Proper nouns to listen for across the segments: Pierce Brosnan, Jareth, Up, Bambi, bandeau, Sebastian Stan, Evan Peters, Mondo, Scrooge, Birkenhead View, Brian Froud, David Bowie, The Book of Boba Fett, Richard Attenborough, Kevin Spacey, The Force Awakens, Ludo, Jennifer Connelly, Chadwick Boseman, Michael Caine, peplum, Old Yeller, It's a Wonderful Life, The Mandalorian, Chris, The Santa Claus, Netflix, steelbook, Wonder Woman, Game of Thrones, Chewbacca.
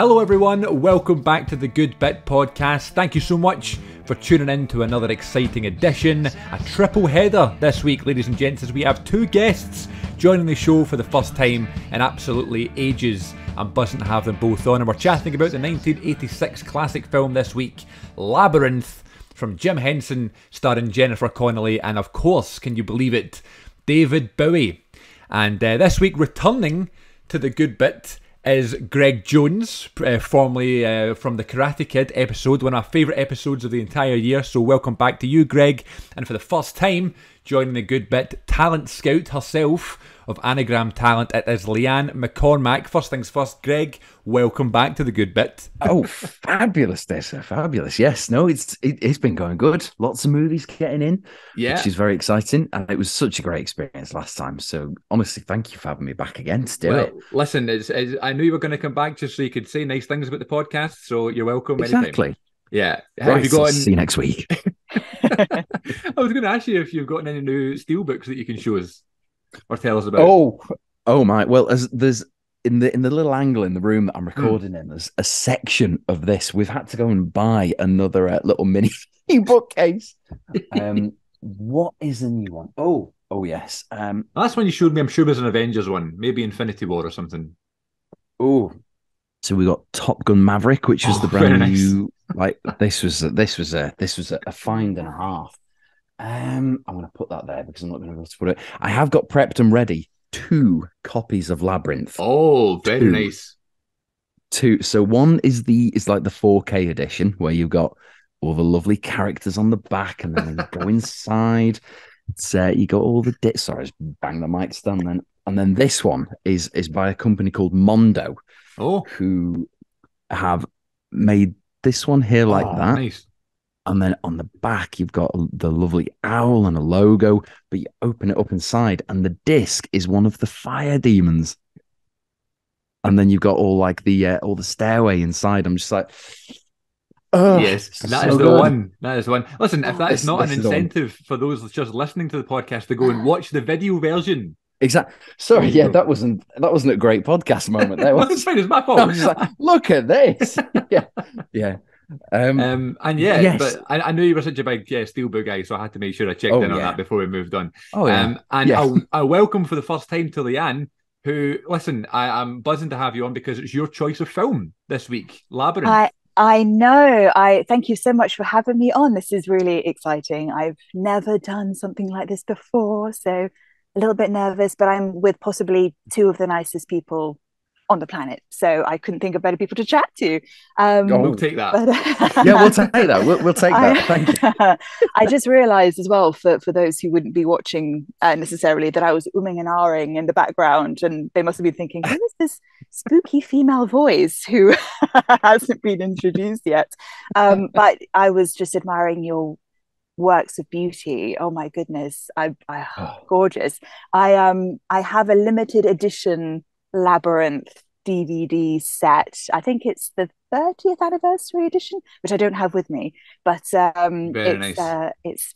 Hello everyone, welcome back to the Good Bit Podcast. Thank you so much for tuning in to another exciting edition. A triple header this week, ladies and gents, as we have two guests joining the show for the first time in absolutely ages. I'm buzzing to have them both on, and we're chatting about the 1986 classic film this week, Labyrinth, from Jim Henson, starring Jennifer Connelly, and of course, can you believe it, David Bowie. And this week, returning to the Good Bit is Greg Jones, formerly from the Karate Kid episode, one of my favourite episodes of the entire year. So welcome back to you, Greg. And for the first time, joining the Good Bit, talent scout herself of Anagram Talent, it is Leanne MacCormac. First things first, Greg, welcome back to the Good Bit. Oh, fabulous, Dessa, fabulous. Yes, no, it's been going good. Lots of movies getting in, yeah, which is very exciting. And it was such a great experience last time. So honestly, thank you for having me back again to do it. Listen, I knew you were going to come back just so you could say nice things about the podcast. So you're welcome. Exactly. Anytime. Yeah. Right, have you gotten... See you next week. I was going to ask you if you've gotten any new steelbooks that you can show us or tell us about. Oh my! Well, as there's in the little angle in the room that I'm recording in, there's a section of this. We've had to go and buy another little mini bookcase. What is the new one? Oh yes. That's one you showed me. I'm sure there's an Avengers one, maybe Infinity War or something. Oh, so we got Top Gun Maverick, which was the brand new. Like this was a find and a half. I'm going to put that there because I'm not going to be able to put it. I have got prepped and ready 2 copies of Labyrinth. Oh, very nice. 2. So one is like the 4K edition where you've got all the lovely characters on the back, and then when you go inside, you got all the dits. Sorry, I just banged the mic stand then. And then this one is by a company called Mondo, who have made this one here like that. Nice. And then on the back, you've got the lovely owl and a logo, but you open it up inside and the disc is one of the fire demons. And then you've got all the stairway inside. I'm just like, yes, that is the one. That is the one. Listen, if that is not an incentive for those just listening to the podcast to go and watch the video version. Exactly. Sorry, yeah, that wasn't a great podcast moment there. That's fine, it's my fault. I was like, look at this. Yeah, yeah. But I knew you were such a big steelbook guy, so I had to make sure I checked in on that before we moved on. I welcome for the first time to Leanne, who, listen, I'm buzzing to have you on because it's your choice of film this week, Labyrinth. I know. I thank you so much for having me on. This is really exciting. I've never done something like this before, so a little bit nervous, but I'm with possibly 2 of the nicest people on the planet, so I couldn't think of better people to chat to. We'll take that. We'll take that. We'll take that. Thank you. I just realised as well, for those who wouldn't be watching necessarily, that I was umming and ahhing in the background, and they must have been thinking, who is this spooky female voice who hasn't been introduced yet? But I was just admiring your works of beauty. Oh my goodness, gorgeous. I have a limited edition Labyrinth DVD set. I think it's the 30th anniversary edition, which I don't have with me, but nice. It's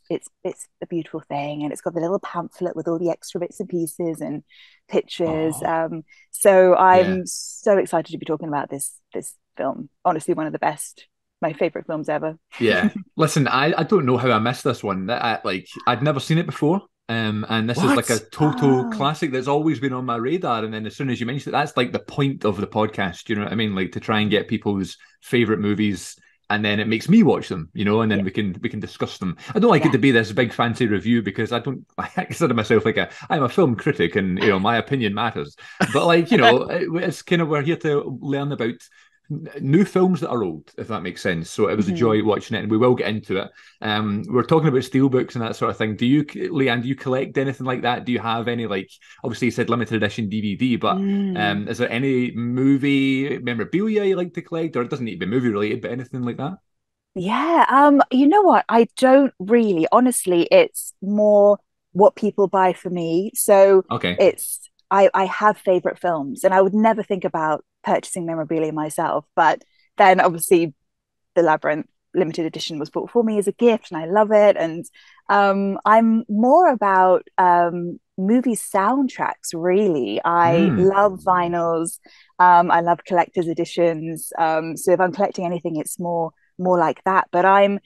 a beautiful thing, and it's got the little pamphlet with all the extra bits and pieces and pictures. So I'm so excited to be talking about this film. Honestly, one of the best, my favorite films ever. Yeah. Listen, I don't know how I missed this one. I'd never seen it before. And this is like a total classic that's always been on my radar. And then as soon as you mentioned it, that's like the point of the podcast. You know what I mean? Like to try and get people's favorite movies, and then it makes me watch them. You know, and then we can discuss them. I don't like it to be this big fancy review because I consider myself I'm a film critic, and you know my opinion matters. But it's kind of, we're here to learn about new films that are old, if that makes sense. So it was a joy watching it, and we will get into it. We're talking about steelbooks and that sort of thing. Do you, Leanne, collect anything like that? Do you have any, obviously you said limited edition DVD, but is there any movie memorabilia you like to collect? Or it doesn't need to be movie related, but anything like that? Yeah, you know what? I don't really. Honestly, it's more what people buy for me. So it's, I have favourite films, and I would never think about purchasing memorabilia myself, but then obviously the Labyrinth limited edition was bought for me as a gift, and I love it. And I'm more about movie soundtracks, really. I love vinyls. I love collector's editions. So if I'm collecting anything, it's more like that. But I'm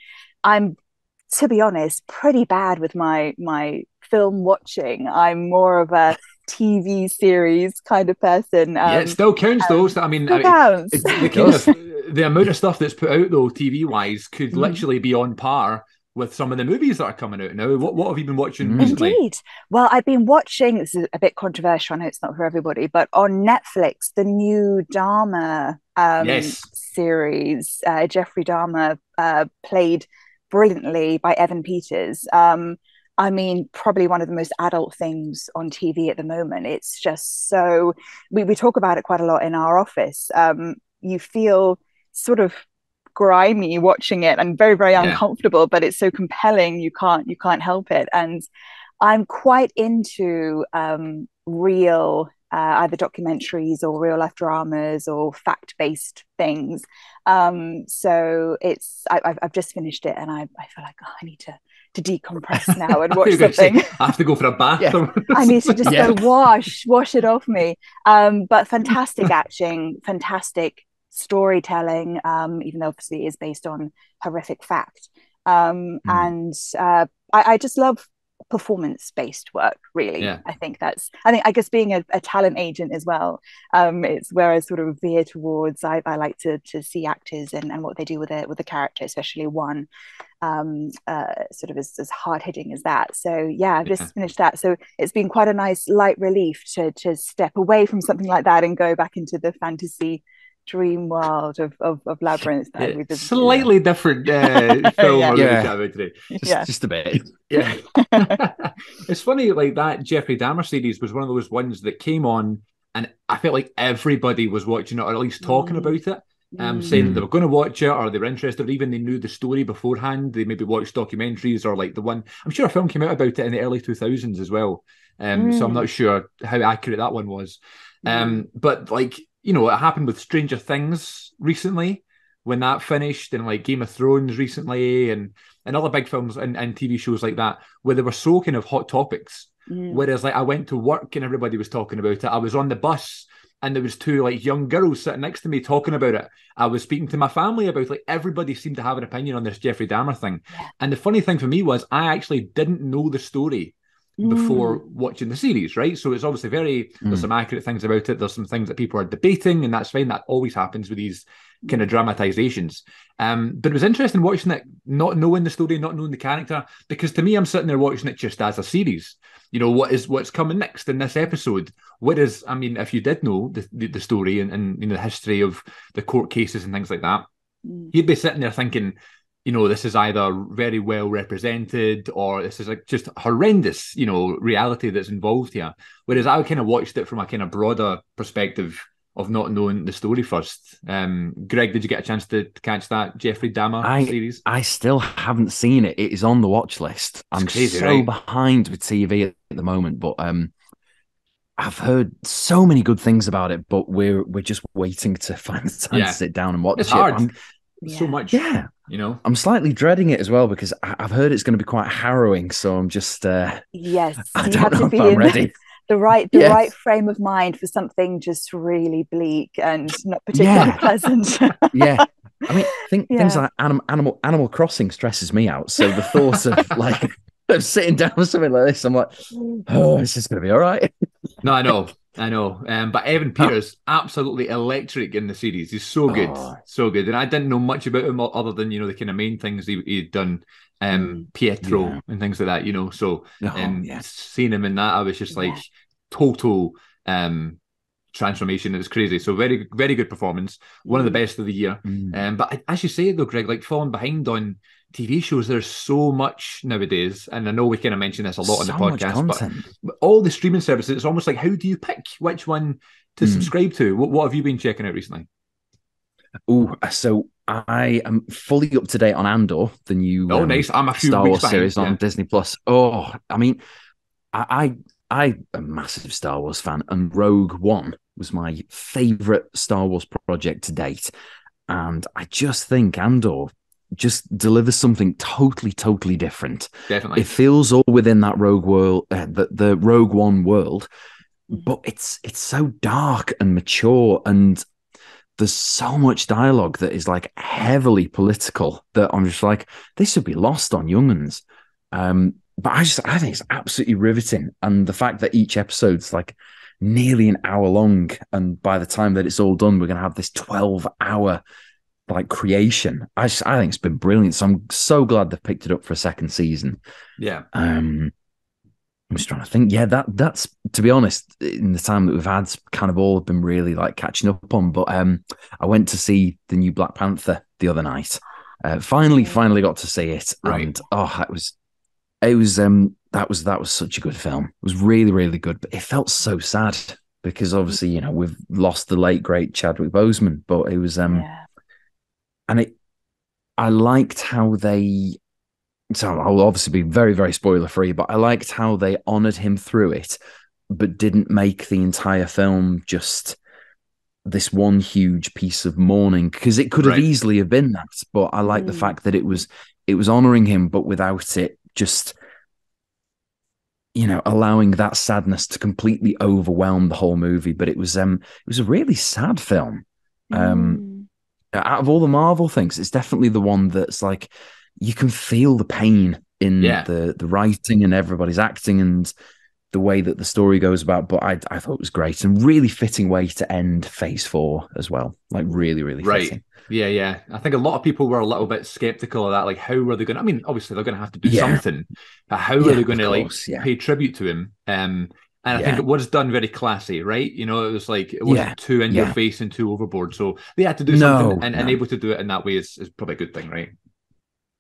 to be honest, pretty bad with my film watching. I'm more of a TV series kind of person. Yeah, it still counts though. So, I mean, the amount of stuff that's put out though, TV wise, could literally be on par with some of the movies that are coming out now. What have you been watching recently? Indeed. Well, I've been watching, this is a bit controversial, I know it's not for everybody, but on Netflix, the new Dharma series. Jeffrey Dahmer, played brilliantly by Evan Peters. I mean, probably one of the most adult things on TV at the moment. It's just so, we talk about it quite a lot in our office. You feel sort of grimy watching it and very, very uncomfortable, but it's so compelling. You can't help it. And I'm quite into real, either documentaries or real life dramas or fact-based things. So it's, I've just finished it and I feel like, oh, I need to decompress now and watch something. I have to go for a bath. Yeah. I need to just go wash it off me. But fantastic action, fantastic storytelling, even though obviously it is based on horrific fact. And I just love performance-based work, really. Yeah. I guess being a talent agent as well, it's where I sort of veer towards. I like to see actors and what they do with a character, especially one sort of as hard-hitting as that. So yeah, I've just finished that. So it's been quite a nice light relief to step away from something like that and go back into the fantasy dream world of Labyrinth. Slightly different film. Just a bit. Yeah. It's funny, like that Jeffrey Dahmer series was one of those ones that came on and I felt like everybody was watching it, or at least talking about it, saying that they were going to watch it or they were interested, or even they knew the story beforehand. They maybe watched documentaries, or like the one, I'm sure a film came out about it in the early 2000s as well. So I'm not sure how accurate that one was. But like, you know, it happened with Stranger Things recently when that finished, and like Game of Thrones recently, and other big films and TV shows like that, where they were so kind of hot topics. Whereas like I went to work and everybody was talking about it. I was on the bus and there was two like young girls sitting next to me talking about it. I was speaking to my family about it. Like everybody seemed to have an opinion on this Jeffrey Dahmer thing. And the funny thing for me was I actually didn't know the story before watching the series, right? So it's obviously there's some accurate things about it. There's some things that people are debating, and that's fine. That always happens with these kind of dramatizations. But it was interesting watching it, not knowing the story, not knowing the character, because to me, I'm sitting there watching it just as a series. You know, what's coming next in this episode? Whereas, I mean, if you did know the story and you know, the history of the court cases and things like that, you'd be sitting there thinking, you know, this is either very well represented or this is like just horrendous, you know, reality that's involved here. Whereas I kind of watched it from a kind of broader perspective of not knowing the story first. Greg, did you get a chance to catch that Jeffrey Dahmer series? I still haven't seen it. It is on the watch list. I'm crazy, so behind with TV at the moment, but I've heard so many good things about it, but we're just waiting to find the time to sit down and watch it. It's hard. So much. Yeah. You know, I'm slightly dreading it as well because I've heard it's going to be quite harrowing. So I'm just, I don't know if I'm ready. The right frame of mind for something just really bleak and not particularly pleasant. Yeah. I mean, things like Animal Crossing stresses me out. So the thought of like of sitting down with something like this, I'm like, oh, this is going to be all right. No, I know. But Evan Peters, absolutely electric in the series. He's so good, so good. And I didn't know much about him other than, you know, the kind of main things he'd done, Pietro and things like that, you know. So seeing him in that, I was just like total transformation. It was crazy. So very, very good performance. One of the best of the year. But as you say, though, Greg, like falling behind on TV shows, there's so much nowadays, and I know we kind of mention this a lot on the podcast, but all the streaming services, it's almost like, how do you pick which one to subscribe to? What have you been checking out recently? Oh, so I am fully up to date on Andor, the new nice. I'm a few Star Wars series on Disney+. Oh, I mean, I'm a massive Star Wars fan, and Rogue One was my favourite Star Wars project to date, and I just think Andor just delivers something totally, totally different. Definitely. It feels all within that Rogue world, the Rogue One world, but it's so dark and mature, and there's so much dialogue that is like heavily political that I'm just like, this would be lost on young uns. But I think it's absolutely riveting. And the fact that each episode's like nearly an hour long, and by the time that it's all done, we're going to have this 12-hour like creation. I think it's been brilliant. So I'm so glad they've picked it up for a second season. Yeah. I'm just trying to think. Yeah, that's, to be honest, in the time that we've had, kind of all have been really like catching up on. But I went to see the new Black Panther the other night. Finally got to see it. Right. And that was such a good film. It was really, really good. But it felt so sad because obviously, you know, we've lost the late great Chadwick Boseman. But it was I liked how they, so I'll obviously be very, very spoiler free, but I liked how they honored him through it, but didn't make the entire film just this one huge piece of mourning, because it could have easily have been that. But I like the fact that it was honoring him, but without it just, you know, allowing that sadness to completely overwhelm the whole movie. But it was a really sad film. Out of all the Marvel things, it's definitely the one that's like you can feel the pain in the writing and everybody's acting and the way that the story goes about. But I thought it was great, and really fitting way to end Phase 4 as well. Like really, really fitting. Yeah. I think a lot of people were a little bit skeptical of that. Like, how are they going to? I mean, obviously they're going to have to do something, but how are they going to pay tribute to him? And I think it was done very classy, right? You know, it was like, it wasn't too in your face and too overboard. So they had to do something, and able to do it in that way is probably a good thing, right?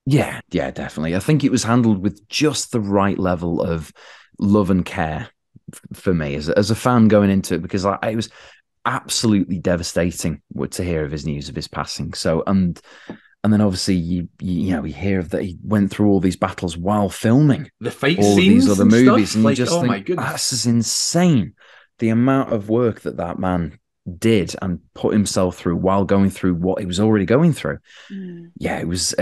Yeah, definitely. I think it was handled with just the right level of love and care for me as a fan going into it, because it was absolutely devastating to hear of his news of his passing. So, and then obviously you know, you hear that he went through all these battles while filming the fight all scenes of these other movies, and like, you just think, this is insane. The amount of work that man did and put himself through while going through what he was already going through. Yeah, it was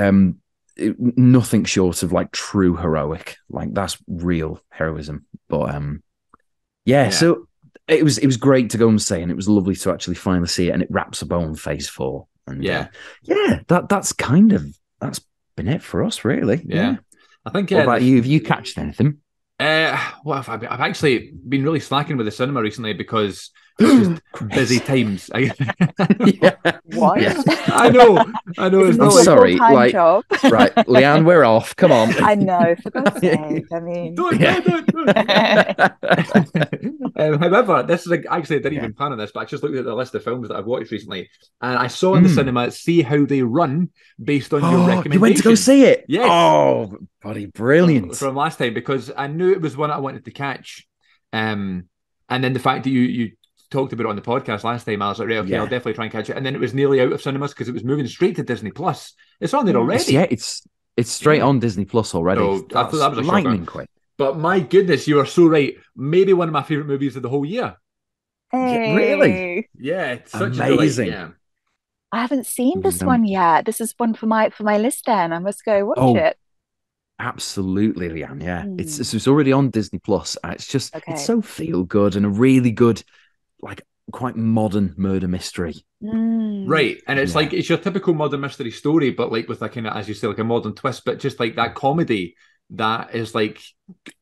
nothing short of like true heroic. Like, that's real heroism. But so it was great to go and see, and it was lovely to actually finally see it, and it wraps up on Phase 4. And that's been it for us, really. Yeah. I think. What about you? Have you catched anything? I've actually been really slacking with the cinema recently because it's just busy times. What? Yeah. I know. I'm sorry. Like, job. Right, Leanne, we're off. Come on. I know. For God's sake. I mean, don't. However, this is actually I didn't even plan on this, but I just looked at the list of films that I've watched recently, and I saw in the cinema "See How They Run" based on your recommendation. You went to go see it. Yes. Oh, buddy, brilliant! From last time, because I knew it was one I wanted to catch, and then the fact that you talked about it on the podcast last time, I was like, right, okay, I'll definitely try and catch it. And then it was nearly out of cinemas because it was moving straight to Disney+. It's on there already. It's straight on Disney+ already. So that was a lightning quick. But my goodness, you are so right. Maybe one of my favourite movies of the whole year. Hey. Really? Yeah, it's such amazing. I haven't seen this one yet. This is one for my list then. I must go watch it. Absolutely, Leanne. Yeah, it's already on Disney+. It's just it's so feel good, and a really good, like, quite modern murder mystery, right? And it's like it's your typical modern mystery story, but like with a kind of, as you say, like a modern twist, but just like that comedy that is like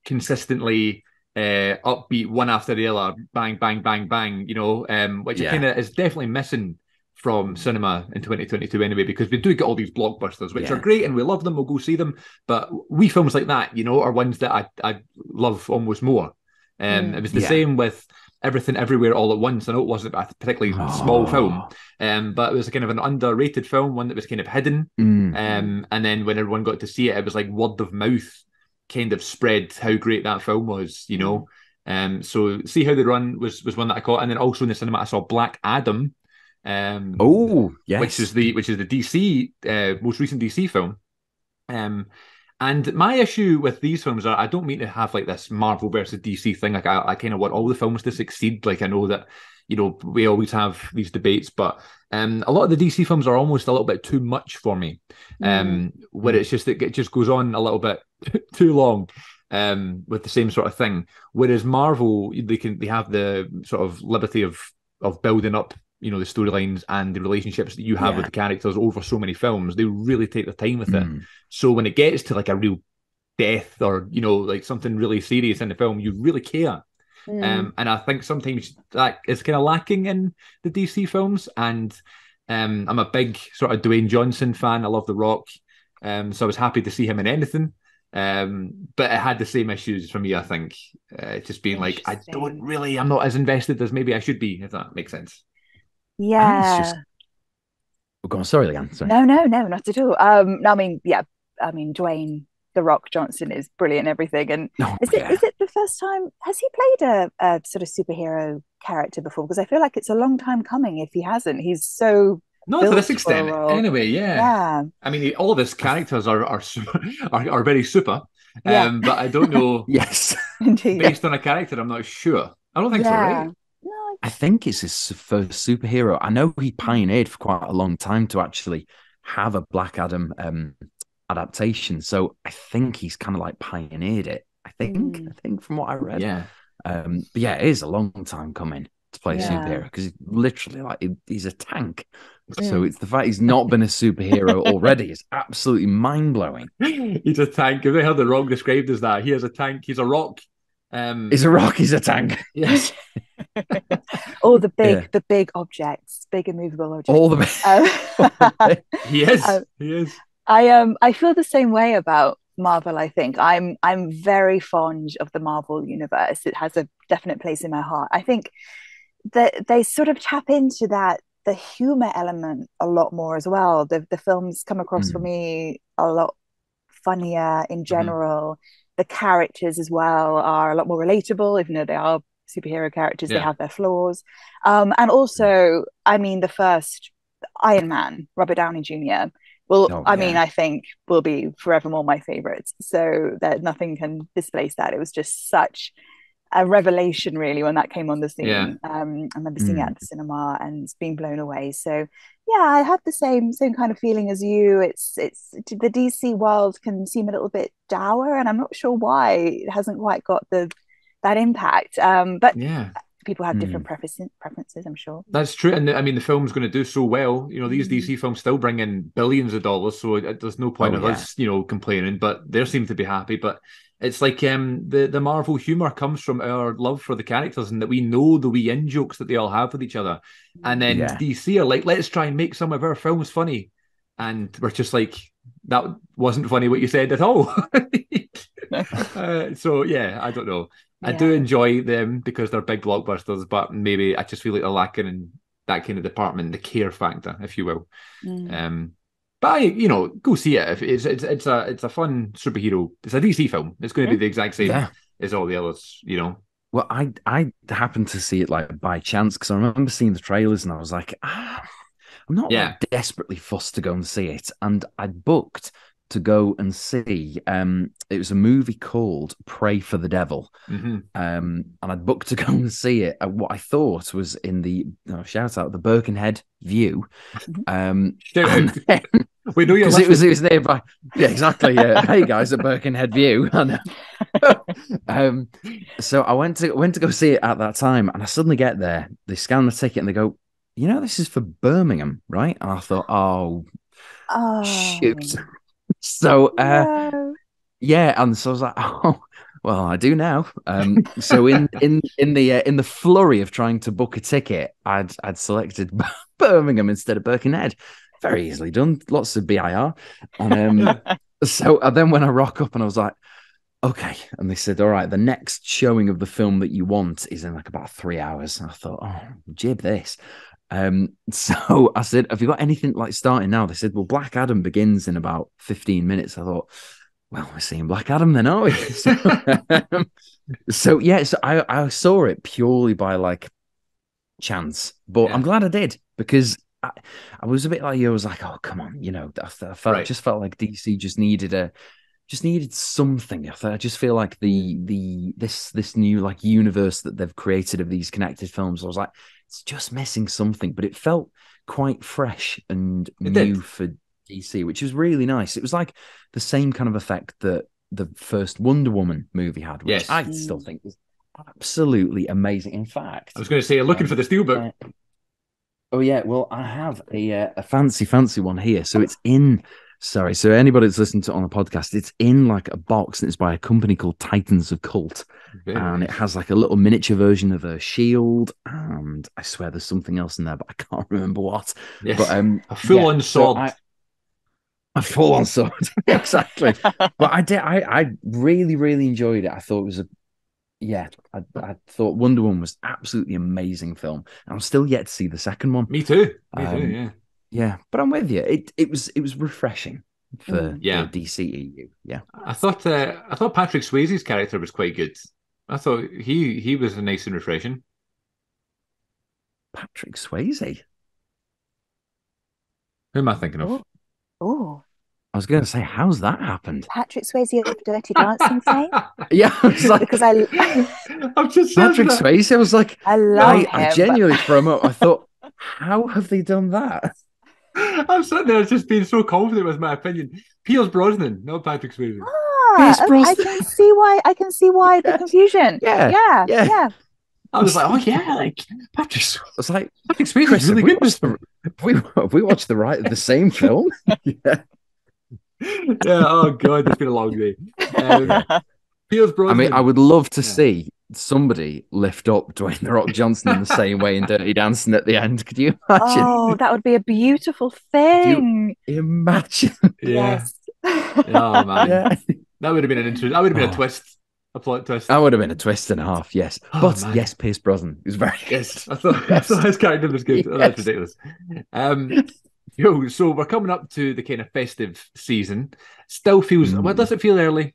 consistently upbeat, one after the other, bang, bang, bang, bang. You know, which kind of is definitely missing from cinema in 2022 anyway, because we do get all these blockbusters, which are great, and we love them, we'll go see them, but wee films like that, you know, are ones that I love almost more. It was the same with Everything Everywhere All at Once. I know it wasn't a particularly small film, but it was kind of an underrated film, one that was kind of hidden, and then when everyone got to see it, it was like word of mouth kind of spread how great that film was, you know. So See How They Run was one that I caught, and then also in the cinema I saw Black Adam, which is the DC most recent DC film. And my issue with these films are, I don't mean to have like this Marvel versus DC thing. Like I kind of want all the films to succeed. Like I know that you know, we always have these debates, but a lot of the DC films are almost a little bit too much for me, where it's just, it just goes on a little bit too long with the same sort of thing. Whereas Marvel, they have the sort of liberty of building up, you know, the storylines and the relationships that you have with the characters over so many films. They really take their time with it. So when it gets to like a real death or, you know, like something really serious in the film, you really care. And I think sometimes that is kind of lacking in the DC films. And I'm a big sort of Dwayne Johnson fan. I love The Rock. So I was happy to see him in anything. But it had the same issues for me, I think. Just being like, I'm not as invested as maybe I should be, if that makes sense. Yeah. Just... Oh, go on. Sorry, Leanne. Sorry. No, not at all. Dwayne The Rock Johnson is brilliant, everything. And is it the first time, has he played a sort of superhero character before? Because I feel like it's a long time coming if he hasn't. He's so not to this extent anyway. Yeah. I mean, all of his characters are very super. But I don't know. Yes, indeed. Based on a character, I'm not sure. I don't think so, right? No, I think it's his first superhero. I know he pioneered for quite a long time to actually have a Black Adam adaptation, so I think he's kind of like pioneered it. I think from what I read, but yeah, it is a long time coming to play a superhero, because literally, like, he's a tank. So it's the fact he's not been a superhero already is absolutely mind blowing. He's a tank. Have they heard The Rock described as that? He is a tank. He's a rock. He's a rock. He's a tank. Yes. All the big objects, big immovable objects. All the big. He is. I feel the same way about Marvel. I think I'm very fond of the Marvel universe. It has a definite place in my heart. I think that they sort of tap into that, the humor element, a lot more as well. The films come across for me a lot funnier in general. The characters as well are a lot more relatable, even though they are superhero characters. They have their flaws. And also, I mean, the first Iron Man, Robert Downey Jr., I think will be forevermore my favourites. So that nothing can displace that. It was just such a revelation, really, when that came on the scene. Yeah. I remember seeing it at the cinema and being blown away. So yeah, I had the same kind of feeling as you. It's the DC world can seem a little bit dour, and I'm not sure why it hasn't quite got that impact. But yeah. People have different preferences, I'm sure. That's true. And I mean, the film's going to do so well. You know, these DC films still bring in billions of dollars, so there's no point of us, you know, complaining, but they seem to be happy. But it's like the Marvel humour comes from our love for the characters and that we know the wee in-jokes that they all have with each other. And then DC are like, let's try and make some of our films funny. And we're just like, that wasn't funny what you said at all. So, yeah, I don't know. I do enjoy them because they're big blockbusters, but maybe I just feel like they're lacking in that kind of department, the care factor, if you will. But you know, go see it. It's a fun superhero. It's a DC film. It's going to be the exact same as all the others, you know. Well, I happened to see it like by chance, because I remember seeing the trailers and I was like, I'm not like, desperately fussed to go and see it, and I booked to go and see. It was a movie called Pray for the Devil. And I'd booked to go and see it at what I thought was in the, shout out, the Birkenhead View. We know you're listening. It was nearby. Yeah, exactly. Yeah. Hey guys, at Birkenhead View. So I went to go see it at that time, and I suddenly get there, they scan the ticket and they go, you know, this is for Birmingham, right? And I thought, oh. Shoot. So, and so I was like, oh, well, I do now. So in the flurry of trying to book a ticket, I'd selected Birmingham instead of Birkenhead. Very easily done. Lots of BIR. And so then when I rock up and I was like, okay, and they said, all right, the next showing of the film that you want is in like about 3 hours. And I thought, oh, jib this. So I said, have you got anything like starting now? They said, well, Black Adam begins in about 15 minutes. I thought, well, we're seeing Black Adam then, aren't we? So I saw it purely by like chance, but I'm glad I did, because I was a bit like you. I was like, oh, come on, you know, I just felt like DC just needed something. I just feel like the this new like universe that they've created of these connected films. I was like, it's just missing something, but it felt quite fresh and new for DC, which was really nice. It was like the same kind of effect that the first Wonder Woman movie had, which I still think was absolutely amazing. In fact, I was going to say, you're looking for the steelbook. Oh yeah, well, I have a fancy one here. So it's in. Sorry, so anybody that's listened to it on the podcast, it's in like a box, and it's by a company called Titans of Cult. Very and nice. It has like a little miniature version of a shield, and I swear there's something else in there, but I can't remember what. Yes. But a full-on sword. A full-on sword, exactly. But I really, really enjoyed it. I thought it was I thought Wonder Woman was absolutely amazing film. I'm still yet to see the second one. Me too, yeah. Yeah, but I'm with you. It was refreshing for the DCEU. Yeah, I thought Patrick Swayze's character was quite good. I thought he was nice and refreshing. Patrick Swayze. Who am I thinking of? Oh, I was going to say, how's that happened? Patrick Swayze of Dirty Dancing fame. Yeah, I was like, because I'm just Patrick Swayze. I was like, I love him. I genuinely, for a moment, I thought, how have they done that? I'm sitting there just being so confident with my opinion. Pierce Brosnan, not Patrick Swayze. Pierce Brosnan. I can see why the confusion. Yeah. I was like, Patrick. I was like, Patrick Swayze is really good. We watched the same film. Oh god, it's been a long day. Pierce Brosnan. I mean, I would love to see somebody lift up Dwayne "The Rock" Johnson in the same way in Dirty Dancing at the end. Could you imagine? Oh, that would be a beautiful thing. Could you imagine? Yes. Oh man, that would have been an interesting. That would have been a twist, a plot twist. That would have been a twist and a half. Yes, Pierce Brosnan is very good. Yes, I thought his character was good. Yes. Oh, that's ridiculous. Yo, so we're coming up to the kind of festive season. Still feels. Well, does it feel early?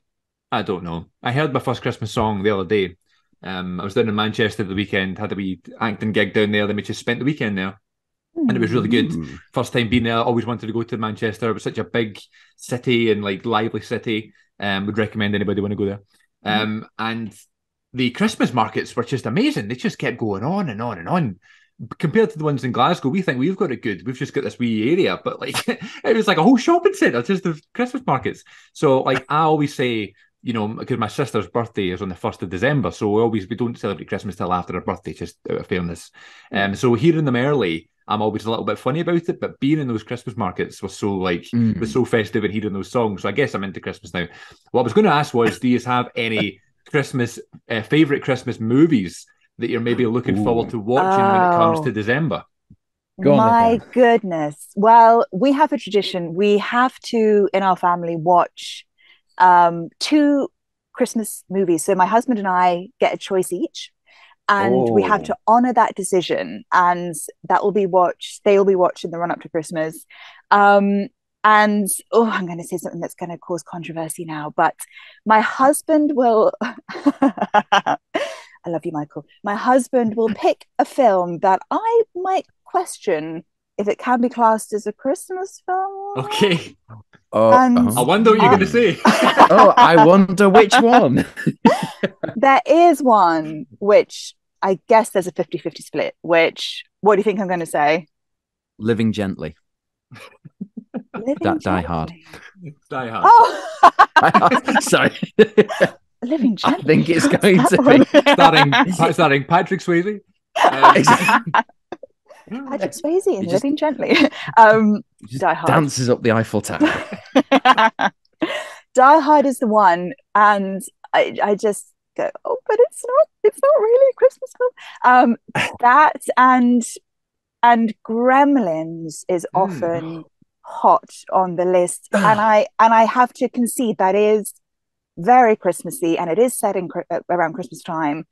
I don't know. I heard my first Christmas song the other day. I was down in Manchester the weekend, had a wee acting gig down there, then we just spent the weekend there. And it was really good. First time being there, always wanted to go to Manchester. It was such a big city and like lively city. Would recommend anybody want to go there. And the Christmas markets were just amazing. They just kept going on and on and on. Compared to the ones in Glasgow, we think we've got it good. We've just got this wee area, but like it was like a whole shopping centre, just the Christmas markets. So like I always say, you know, because my sister's birthday is on the 1st of December, so we don't celebrate Christmas till after her birthday, just out of fairness. So hearing them early, I'm always a little bit funny about it, but being in those Christmas markets was so like, was so festive and hearing those songs. So I guess I'm into Christmas now. What I was going to ask was, do you have any Christmas, favourite Christmas movies that you're maybe looking forward to watching when it comes to December? My goodness. Well, we have a tradition. We have to, in our family, watch two Christmas movies. So my husband and I get a choice each, and we have to honor that decision, and that will be watched. They will be watched in the run up to Christmas. And I'm going to say something that's going to cause controversy now, but my husband will. I love you, Michael. My husband will pick a film that I might question if it can be classed as a Christmas film. Okay. I wonder what you're going to say. I wonder which one. There is one which I guess there's a 50-50 split, which, what do you think I'm going to say? Living Gently. Die Hard. Die Hard. Sorry. Living Gently. I think it's going to be starring Patrick Swayze. Patrick Swayze and Living Gently. Die Hard. Dances up the Eiffel Tower. Die Hard is the one, and I just go, but it's not really a Christmas film. That and Gremlins is often hot on the list, and I have to concede that is very Christmassy, and it is set in around Christmas time,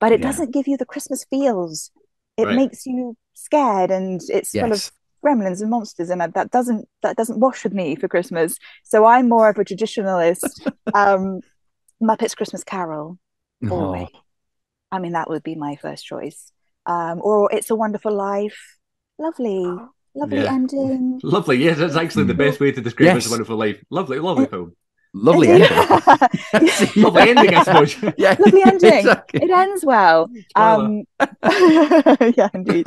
but it doesn't give you the Christmas feels. It makes you scared, and it's full of gremlins and monsters, and that doesn't wash with me for Christmas. So I'm more of a traditionalist. Muppet's Christmas Carol. Always. I mean, that would be my first choice. Or It's a Wonderful Life. Lovely ending. Lovely, yes, that's actually the best way to describe It's a Wonderful Life. Lovely film. Lovely ending. Lovely ending, I suppose. Yeah. Lovely ending. Exactly. It ends well. Yeah, indeed.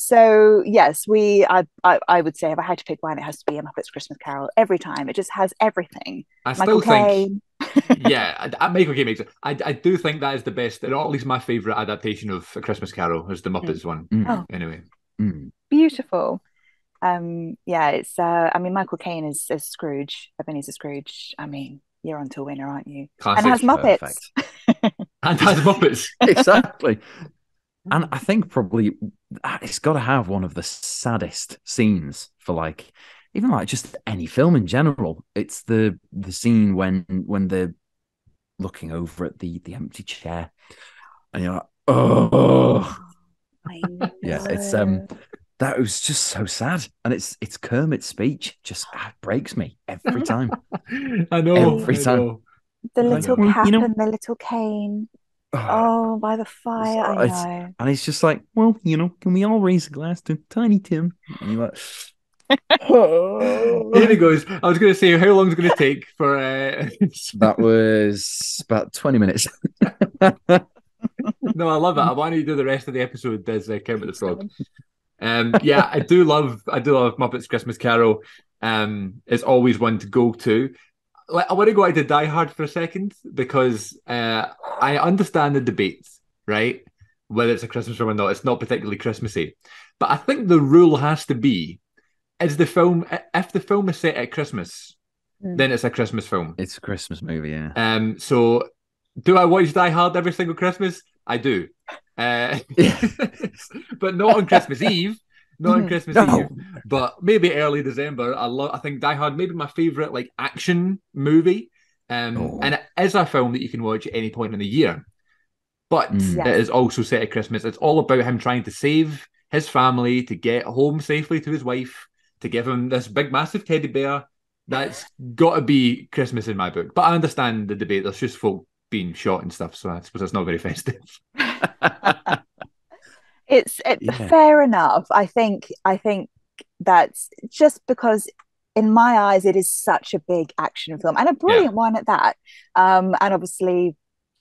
So yes, I would say if I had to pick one, it has to be A Muppet's Christmas Carol every time. It just has everything. I still think, yeah, Michael Caine makes it. I do think that is the best, or at least my favourite adaptation of A Christmas Carol is the Muppets one. Oh. Anyway. Beautiful. Yeah, it's I mean, Michael Caine is Scrooge, Ebenezer Scrooge. I mean, you're on to a winner, aren't you? Classic. And has Muppets. And has Muppets. Exactly. And I think probably it's got to have one of the saddest scenes for, like, even like just any film in general. It's the scene when they're looking over at the empty chair and you're like, oh. Yeah, it's that was just so sad, and it's Kermit's speech just breaks me every time. I know, every time. The little cap and the little cane. Oh, by the fire, I know. And it's just like, well, you know, can we all raise a glass to Tiny Tim? And you're like, oh. Here it goes. I was going to say, how long is it going to take for? That was about 20 minutes. No, I love it. I want you to do the rest of the episode as Kermit the Frog. Yeah, I do love Muppet's Christmas Carol. It's always one to go to. I want to go out to Die Hard for a second, because I understand the debate, right? Whether it's a Christmas film or not, it's not particularly Christmassy. But I think the rule has to be, if the film is set at Christmas, then it's a Christmas film. It's a Christmas movie, yeah. So do I watch Die Hard every single Christmas? I do. But not on Christmas Eve. Not on Christmas Eve. But maybe early December. I think Die Hard may be my favourite action movie. And it is a film that you can watch at any point in the year. But it is also set at Christmas. It's all about him trying to save his family, to get home safely to his wife, to give him this big massive teddy bear. That's got to be Christmas in my book. But I understand the debate. There's just folk being shot and stuff, so I suppose that's not very festive. It's fair enough. I think that's just because, in my eyes, it is such a big action film, and a brilliant one at that. And obviously,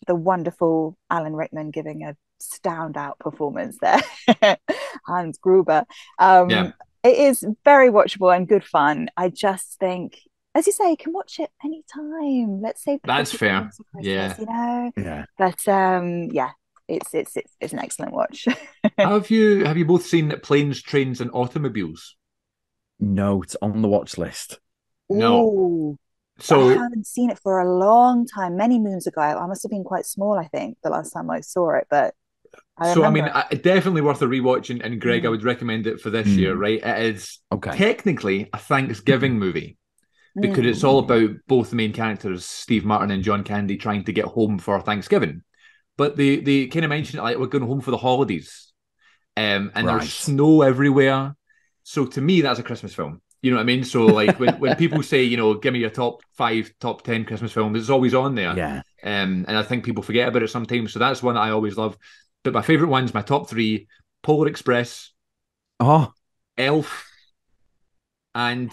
the wonderful Alan Rickman giving a standout performance there, Hans Gruber. It is very watchable and good fun. I just think, as you say, you can watch it any time. Let's say that's fair. Yeah, you know. Yeah. But yeah, it's an excellent watch. Have you both seen Planes, Trains, and Automobiles? No, it's on the watch list. No. Ooh, so I haven't seen it for a long time. Many moons ago, I must have been quite small, I think, the last time I saw it. But definitely worth a rewatch. And Greg, I would recommend it for this year. Right, it is technically a Thanksgiving movie, because it's all about both the main characters, Steve Martin and John Candy, trying to get home for Thanksgiving. But they kind of mention it we're going home for the holidays. And there's snow everywhere. So to me, that's a Christmas film. You know what I mean? So when people say, you know, give me your top 5, top 10 Christmas films, it's always on there. Yeah. And I think people forget about it sometimes. So that's one that I always love. But my favourite ones, my top 3, Polar Express, Elf, and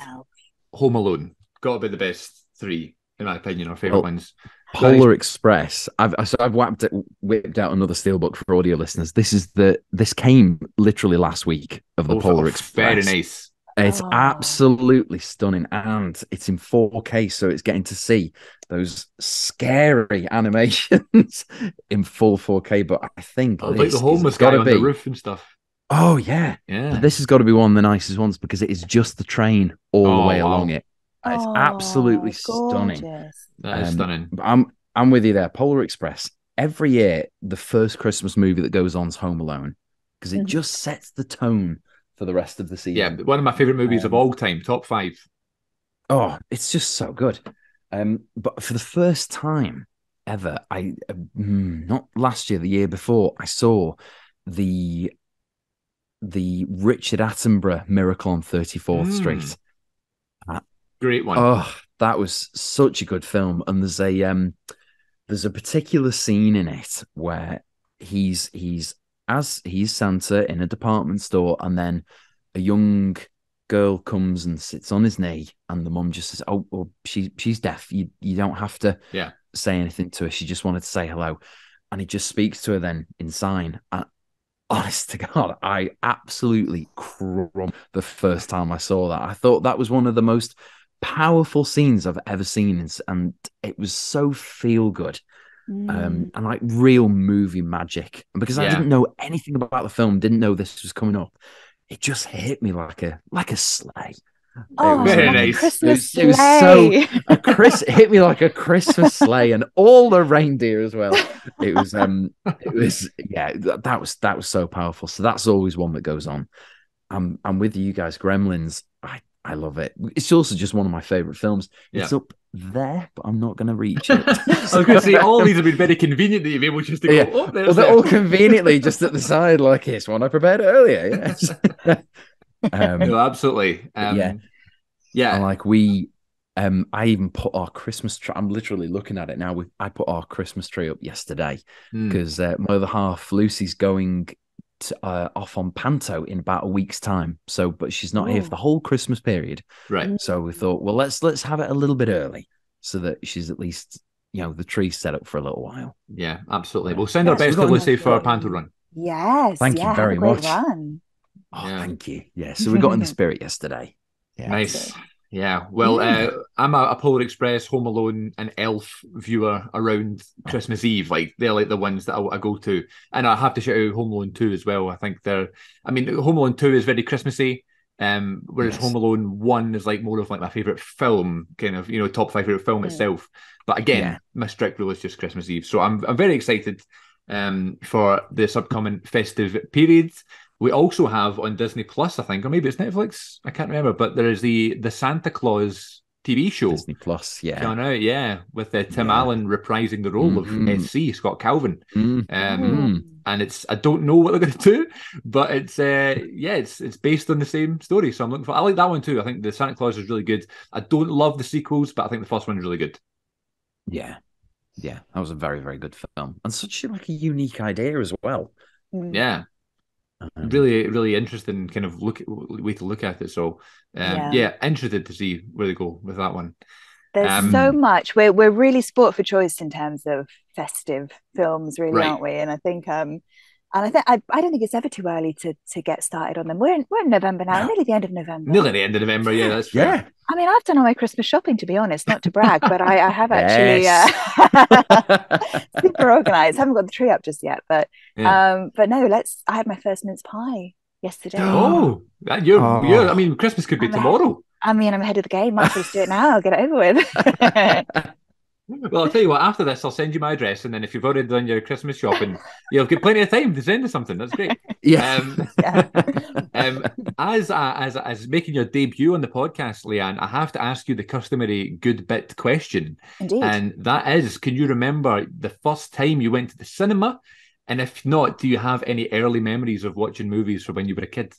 Home Alone. Got to be the best 3, in my opinion, our favourite ones. Polar Express. I've whipped out another steelbook for audio listeners. This came literally last week of the Polar Express. Very nice. It's absolutely stunning, and it's in 4K, so it's getting to see those scary animations in full 4K. But I think like the homeless guy on the roof and stuff. Oh yeah. But this has got to be one of the nicest ones, because it is just the train all the way along it. It's absolutely stunning. That is stunning. I'm with you there. Polar Express. Every year, the first Christmas movie that goes on is Home Alone, because it just sets the tone for the rest of the season. Yeah, one of my favorite movies of all time, top 5. Oh, it's just so good. But for the first time ever, I not last year, the year before, I saw the Richard Attenborough Miracle on 34th Street. Great one. Oh, that was such a good film. And there's a particular scene in it where he's Santa in a department store, and then a young girl comes and sits on his knee, and the mum just says, "Oh, well, she's deaf. You don't have to say anything to her. She just wanted to say hello." And he just speaks to her then in sign. And honest to God, I absolutely crumbed the first time I saw that. I thought that was one of the most powerful scenes I've ever seen, and it was so feel good. And like real movie magic. And because I didn't know anything about the film, didn't know this was coming up, it just hit me like a sleigh. Oh, it hit me like a Christmas sleigh, and all the reindeer as well. That was so powerful. So that's always one that goes on. I'm with you guys. Gremlins, I love it. It's also just one of my favourite films. It's up there, but I'm not going to reach it. I was going to say, all these have been very convenient that you've been able just to go up there. Well, they're all conveniently just at the side, like this one I prepared earlier. Yes. No, absolutely. And like I even put our Christmas tree. I'm literally looking at it now. I put our Christmas tree up yesterday because my other half, Lucy's going off on Panto in about a week's time, but she's not here for the whole Christmas period, right? So we thought, well, let's have it a little bit early so that she's at least, the tree's set up for a little while. Yeah, absolutely. We'll send our best to Lucy for our Panto run. Yes, thank you very much. Run. Oh, thank you. Yeah, so we got in the spirit yesterday. Yeah, nice. Yeah, well, I'm a Polar Express, Home Alone, and Elf viewer around Christmas Eve. Like, they're like the ones that I go to, and I have to shout out Home Alone 2 as well. I think Home Alone 2 is very Christmassy, whereas Home Alone 1 is like more of like my favorite film, kind of top five favorite film itself. But again, my strict rule is just Christmas Eve, so I'm very excited for this upcoming festive period. We also have on Disney+, I think, or maybe it's Netflix, I can't remember, but there is the Santa Claus TV show. Disney+, coming out, with Tim Allen reprising the role of SC, Scott Calvin. And I don't know what they're going to do, but it's based on the same story, so I'm looking for. I like that one too. I think the Santa Claus is really good. I don't love the sequels, but I think the first one is really good. Yeah. Yeah, that was a very, very good film. And such a unique idea as well. Yeah. Really, really interesting kind of way to look at it. So, interested to see where they go with that one. There's so much. We're really sport for choice in terms of festive films, really, aren't we? And I think, I don't think it's ever too early to get started on them. We're in November now, nearly the end of November. Nearly the end of November, yeah. That's true. Yeah. I mean, I've done all my Christmas shopping, to be honest, not to brag, but I have actually super organised. Haven't got the tree up just yet, but no, I had my first mince pie yesterday. Oh, I mean, Christmas could be tomorrow. I'm ahead of the game. Might as well just do it now. I'll get it over with. Well, I'll tell you what, after this, I'll send you my address, and then if you've already done your Christmas shopping, you'll get plenty of time to send us something. That's great. Yeah. As making your debut on the podcast, Leanne, I have to ask you the customary good bit question. Indeed. And that is, can you remember the first time you went to the cinema? And if not, do you have any early memories of watching movies from when you were a kid?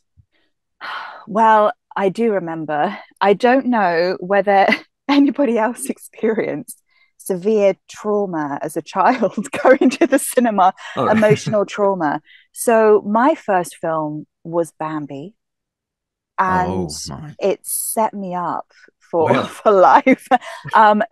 Well, I do remember. I don't know whether anybody else experienced severe trauma as a child going to the cinema, emotional trauma. So my first film was Bambi, and it set me up for life.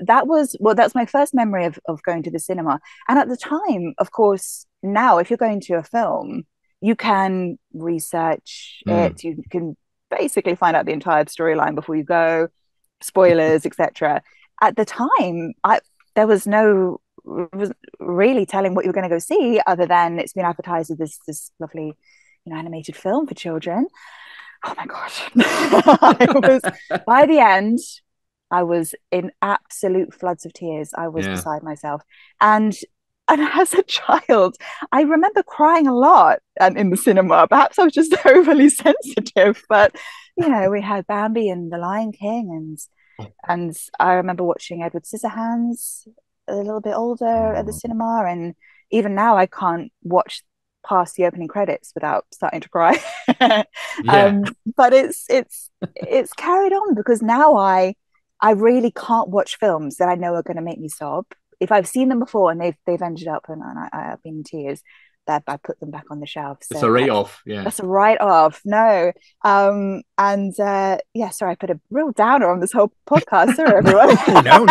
That's my first memory of going to the cinema. And at the time, of course, now if you're going to a film, you can research it. You can basically find out the entire storyline before you go, spoilers, etc. At the time, there was no really telling what you were going to go see, other than it's been advertised as this lovely, animated film for children. Oh my gosh! By the end, I was in absolute floods of tears. I was beside myself, and as a child, I remember crying a lot in the cinema. Perhaps I was just overly sensitive, but we had Bambi and The Lion King and. And I remember watching Edward Scissorhands a little bit older at the cinema, and even now I can't watch past the opening credits without starting to cry. But it's carried on, because now I really can't watch films that I know are going to make me sob. If I've seen them before and they've ended up and I've been in tears, that I put them back on the shelf. So it's a write-off, yeah. That's a write-off, no. Yeah, sorry, I put a real downer on this whole podcast. Sorry, everyone. No.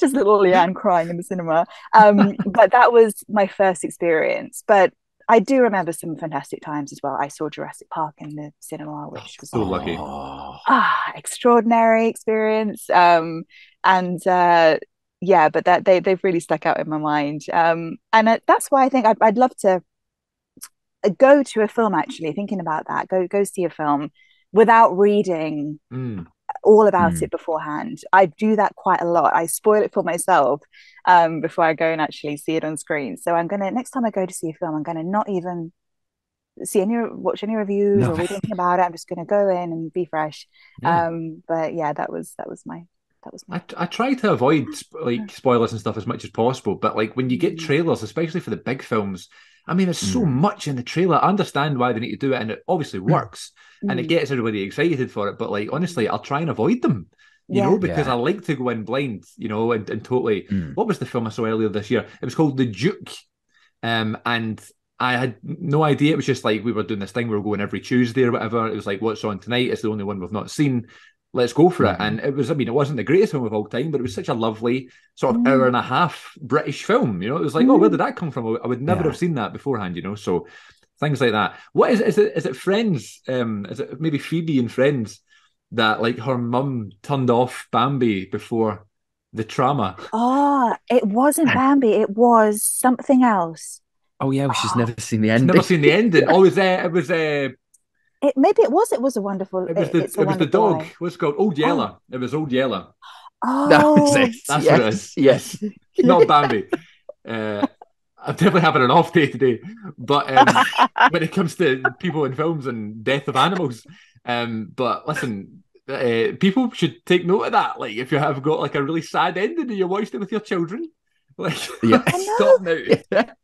Just little Leanne crying in the cinema. But that was my first experience. But I do remember some fantastic times as well. I saw Jurassic Park in the cinema, which was so lucky. Extraordinary experience. Yeah, but that they've really stuck out in my mind. And that's why I think I'd love to go to a film, actually, thinking about that, go see a film without reading all about it beforehand. I do that quite a lot. I spoil it for myself before I go and actually see it on screen. So I'm going to, next time I go to see a film, I'm going to not even watch any reviews or read anything about it. I'm just going to go in and be fresh. Yeah. But yeah, that was my... I try to avoid spoilers and stuff as much as possible, but like when you get trailers, especially for the big films, I mean, there's so much in the trailer. I understand why they need to do it, and it obviously works, and it gets everybody excited for it. But like honestly, I'll try and avoid them, you know, because I like to go in blind, you know, and totally. What was the film I saw earlier this year? It was called The Duke, and I had no idea. It was just like we were doing this thing. We were going every Tuesday or whatever. It was like, what's on tonight? It's the only one we've not seen. Let's go for it. And it was, I mean, it wasn't the greatest film of all time, but it was such a lovely sort of hour and a half British film, you know. It was like, oh, where did that come from? I would never have seen that beforehand, you know. So things like that. What is it Friends? Is it maybe Phoebe and Friends that like her mum turned off Bambi before the trauma? Oh, it wasn't Bambi, it was something else. Oh yeah, well, she's never seen the ending. Always it was It was a wonderful. It was the dog. Life. What's it called? Old Yeller. Oh. It was Old Yeller. Oh, that's what it is. Yes, not Bambi. I'm definitely having an off day today. But when it comes to people in films and death of animals, but listen, people should take note of that. Like, if you have got like a really sad ending and you watched it with your children. Like, stop now.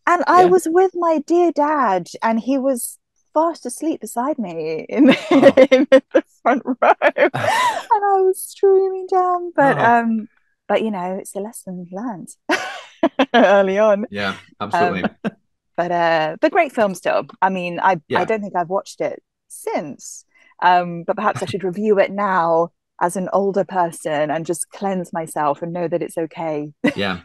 And I was with my dear dad, and he was fast asleep beside me in the front row, and I was streaming down. But you know, it's a lesson learned early on. Yeah, absolutely. But great film still. I mean, I don't think I've watched it since. But perhaps I should review it now as an older person and just cleanse myself and know that it's okay. Yeah.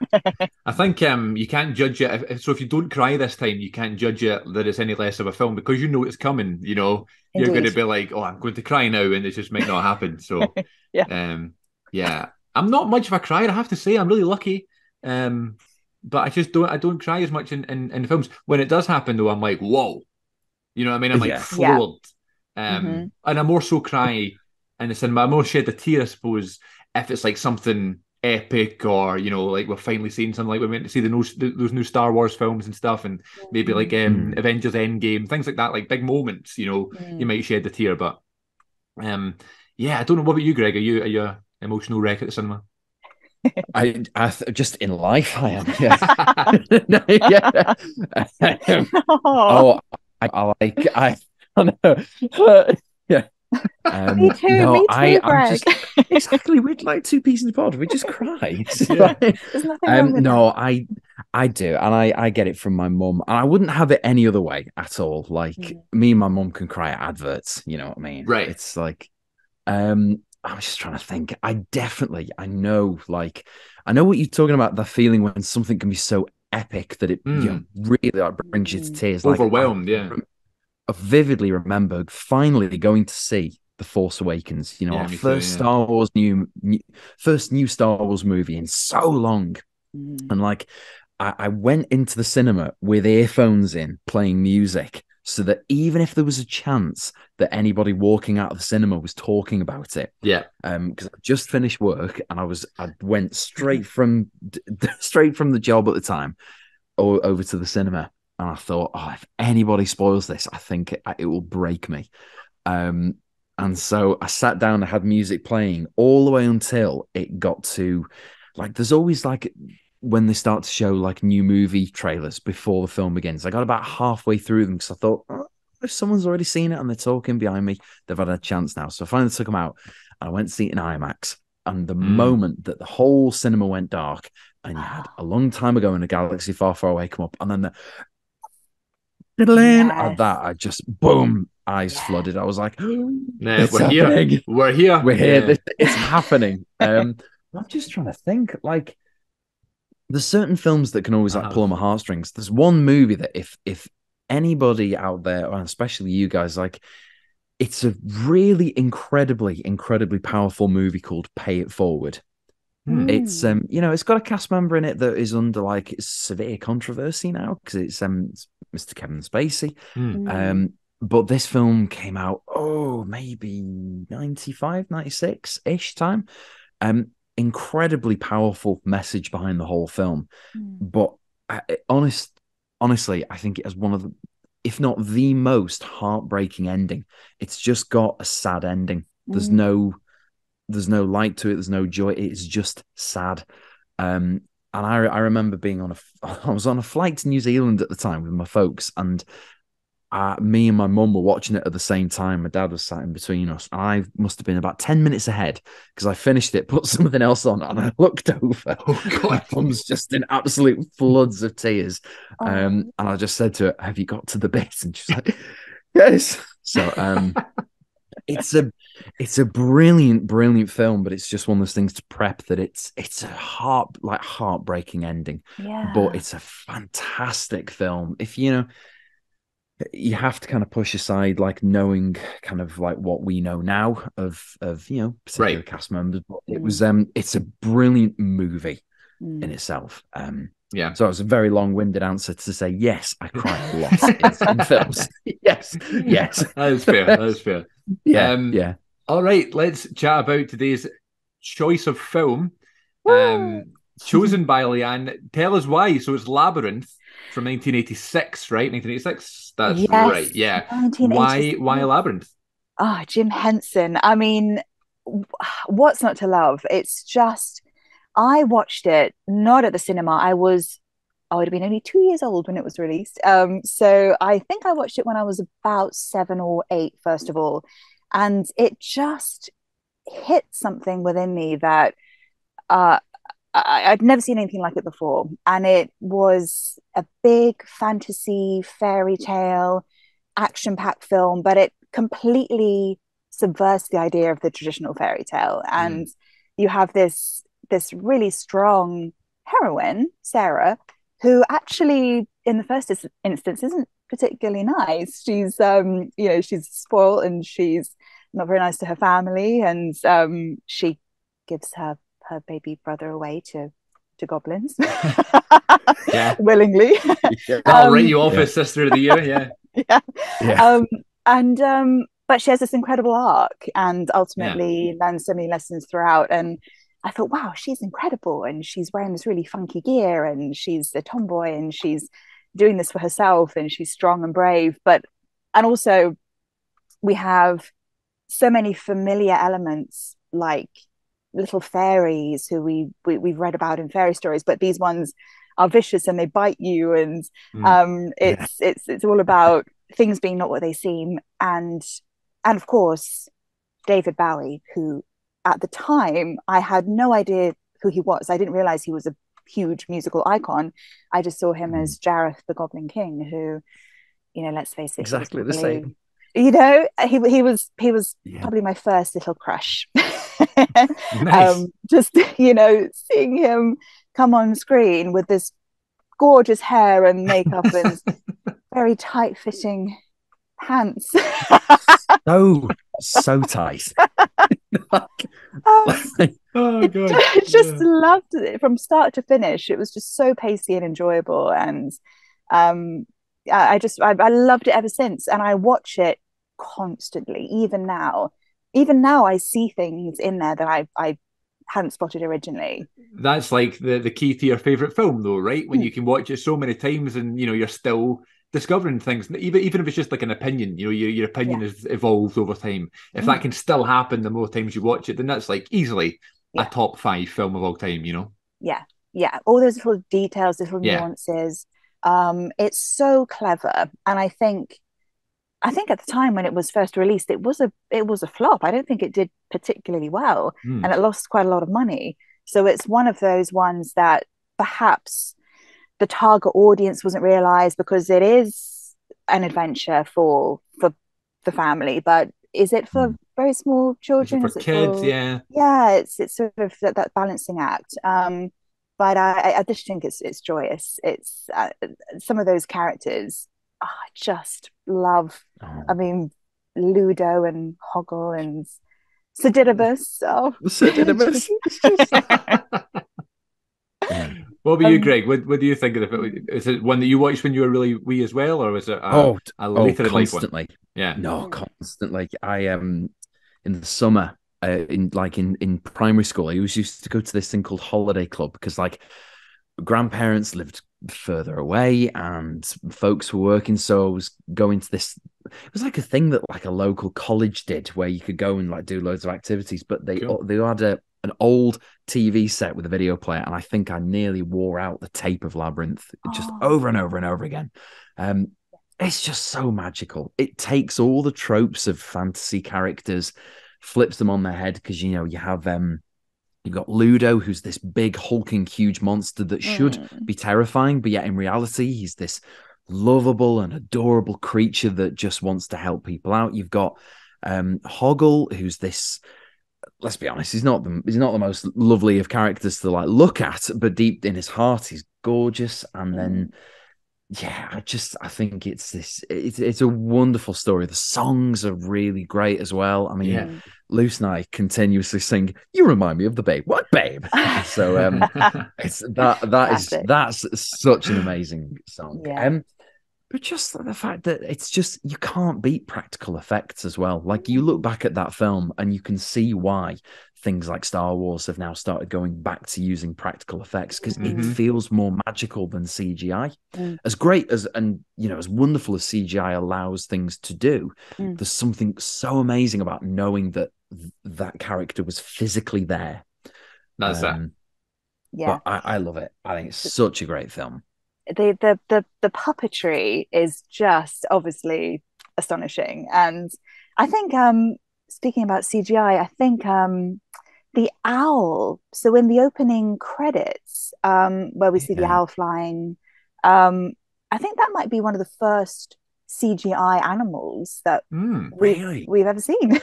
I think you can't judge it. So if you don't cry this time, you can't judge it that it's any less of a film because you know it's coming, you know. Indeed. You're going to be like, oh, I'm going to cry now, and it just might not happen. So, I'm not much of a crier, I have to say. I'm really lucky. But I just don't cry as much in films. When it does happen, though, I'm like, whoa. You know what I mean? I'm like floored. Yeah. And I more so cry... And it's in my more shed a tear, I suppose, if it's like something epic or, you know, like we're finally seeing something like we went to see those new Star Wars films and stuff, and maybe like Avengers Endgame, things like that, like big moments, you know, you might shed a tear. But I don't know. What about you, Greg? Are you an emotional wreck at the cinema? I just in life, I am. Yeah. Me too. Greg. Exactly. We're like two peas in the pod. We just cry. Yeah. There's nothing wrong with that. I do, and I get it from my mum, and I wouldn't have it any other way at all. Like me and my mum can cry at adverts. You know what I mean? Right. It's like, I was just trying to think. I know what you're talking about. The feeling when something can be so epic that it really brings you to tears. Overwhelmed. I vividly remember finally going to see The Force Awakens. You know, our first Star Wars new Star Wars movie in so long, and like I went into the cinema with earphones in, playing music, so that even if there was a chance that anybody walking out of the cinema was talking about it, because I just finished work and I went straight from the job at the time, over to the cinema. And I thought, oh, if anybody spoils this, I think it will break me. And so I sat down, I had music playing all the way until it got to, like, there's always, like, when they start to show, like, new movie trailers before the film begins. I got about halfway through them because I thought, oh, if someone's already seen it and they're talking behind me, they've had a chance now. So I finally took them out, and I went to see it in IMAX. And the moment that the whole cinema went dark and you had A Long Time Ago in a Galaxy Far, Far Away come up, and then at that, I just boom, eyes flooded. I was like, we're here, it's happening. I'm just trying to think, like, there's certain films that can always like pull on my heartstrings. There's one movie that if anybody out there, and especially you guys, like, it's a really incredibly powerful movie called Pay It Forward. It's it's got a cast member in it that is under like severe controversy now because it's Mr. Kevin Spacey. But this film came out, maybe 95, 96-ish time. Incredibly powerful message behind the whole film. But honestly, I think it has one of the, if not the most heartbreaking ending. It's just got a sad ending. There's no light to it. There's no joy. It's just sad. And I remember being I was on a flight to New Zealand at the time with my folks, and me and my mum were watching it at the same time. My dad was sat in between us. And I must have been about 10 minutes ahead because I finished it, put something else on, and I looked over. My mum's just in absolute floods of tears. And I just said to her, "Have you got to the bit?" And she's like, "Yes." So it's a brilliant film, but it's just one of those things to prep that it's a heartbreaking ending. Yeah. But it's a fantastic film. If you know, you have to kind of push aside, like, knowing kind of like what we know now of particular cast members. But it was it's a brilliant movie in itself. So it was a very long-winded answer to say yes, I cry a lot in films. Yes. That is fair. Yeah. All right, let's chat about today's choice of film, chosen by Leanne. Tell us why. So it's Labyrinth from 1986, right? 1986. That's right. Yeah. Why Labyrinth? Oh, Jim Henson. I mean, what's not to love? It's just, I watched it not at the cinema. I would have been only 2 years old when it was released. So I think I watched it when I was about 7 or 8, first of all. And it just hit something within me that I'd never seen anything like it before. And it was a big fantasy, fairy tale, action-packed film, but it completely subverts the idea of the traditional fairy tale. And you have this really strong heroine, Sarah, who actually, in the first instance, isn't particularly nice. She's, she's spoiled and she's not very nice to her family. And she gives her baby brother away to goblins willingly. I'll rate you off as Sister of the Year. But she has this incredible arc and ultimately learns so many lessons throughout. And I thought, wow, she's incredible, and she's wearing this really funky gear, and she's a tomboy, and she's doing this for herself, and she's strong and brave. And also we have so many familiar elements, like little fairies who we've read about in fairy stories, but these ones are vicious and they bite you, and it's all about things being not what they seem, and of course David Bowie, who at the time I had no idea who he was. I didn't realize he was a huge musical icon. I just saw him as Jareth the Goblin King, who, let's face it, exactly the same. He was probably my first little crush. Nice. Seeing him come on screen with this gorgeous hair and makeup and very tight-fitting pants. so tight. God. I just loved it from start to finish. It was just so pacey and enjoyable, and I loved it ever since. And I watch it constantly, even now. Even now, I see things in there that I hadn't spotted originally. That's like the key to your favourite film, though, right? When you can watch it so many times and, you're still discovering things. Even if it's just like an opinion, your opinion has evolved over time. If that can still happen the more times you watch it, then that's like easily a top 5 film of all time, Yeah. All those little details, little nuances. It's so clever. And I think at the time when it was first released, it was a flop. I don't think it did particularly well, and it lost quite a lot of money. So it's one of those ones that perhaps the target audience wasn't realized, because it is an adventure for the family, but is it for very small children? Is it for kids? Yeah, it's sort of that balancing act. But I just think it's joyous. It's some of those characters I just love. Oh. I mean, Ludo and Hoggle and Sididibus. Oh, Sididibus. What about you, Greg? What do you think of it? Is it one that you watched when you were really wee as well, or was it a later in life one? Constantly. Yeah. No, constantly. I in the summer, in primary school, I always used to go to this thing called Holiday Club, because like grandparents lived further away and folks were working, so I was going to this. It was like a thing that like a local college did, where you could go and like do loads of activities, but they had an old TV set with a video player, and I think I nearly wore out the tape of Labyrinth just over and over and over again. It's just so magical. It takes all the tropes of fantasy characters, flips them on their head, because you know you have you've got Ludo, who's this big hulking huge monster that should be terrifying, but yet in reality he's this lovable and adorable creature that just wants to help people out. You've got Hoggle, who's this, let's be honest, he's not the most lovely of characters to like look at, but deep in his heart he's gorgeous. And then I think it's a wonderful story. The songs are really great as well. I mean, Luce and I continuously sing, "You remind me of the babe." What babe? So it's that's such an amazing song. Yeah. But just the fact that it's just, you can't beat practical effects as well. Like, you look back at that film and you can see why things like Star Wars have now started going back to using practical effects, because it feels more magical than CGI. As great as, and you know, as wonderful as CGI allows things to do, there's something so amazing about knowing that that character was physically there. That's that. Yeah, I love it. I think it's such a great film. The puppetry is just obviously astonishing. And I think speaking about CGI, I think the owl, so in the opening credits where we see the owl flying, I think that might be one of the first CGI animals that we've ever seen.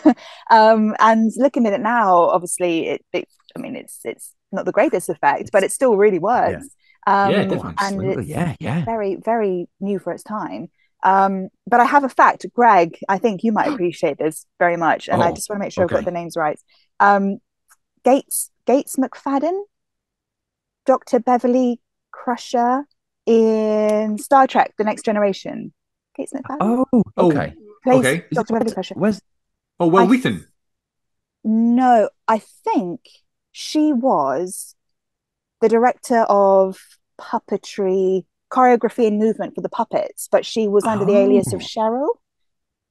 And looking at it now, obviously it's not the greatest effect, but it still really works. It's very, very new for its time. But I have a fact, Greg, I think you might appreciate this very much, and I just want to make sure I've got the names right. Gates McFadden, Dr. Beverly Crusher in Star Trek: The Next Generation. Gates McFadden. Okay. Dr. Beverly Crusher. Where's Wheaton? No, I think she was the director of puppetry, choreography and movement for the puppets, but she was under the alias of Cheryl.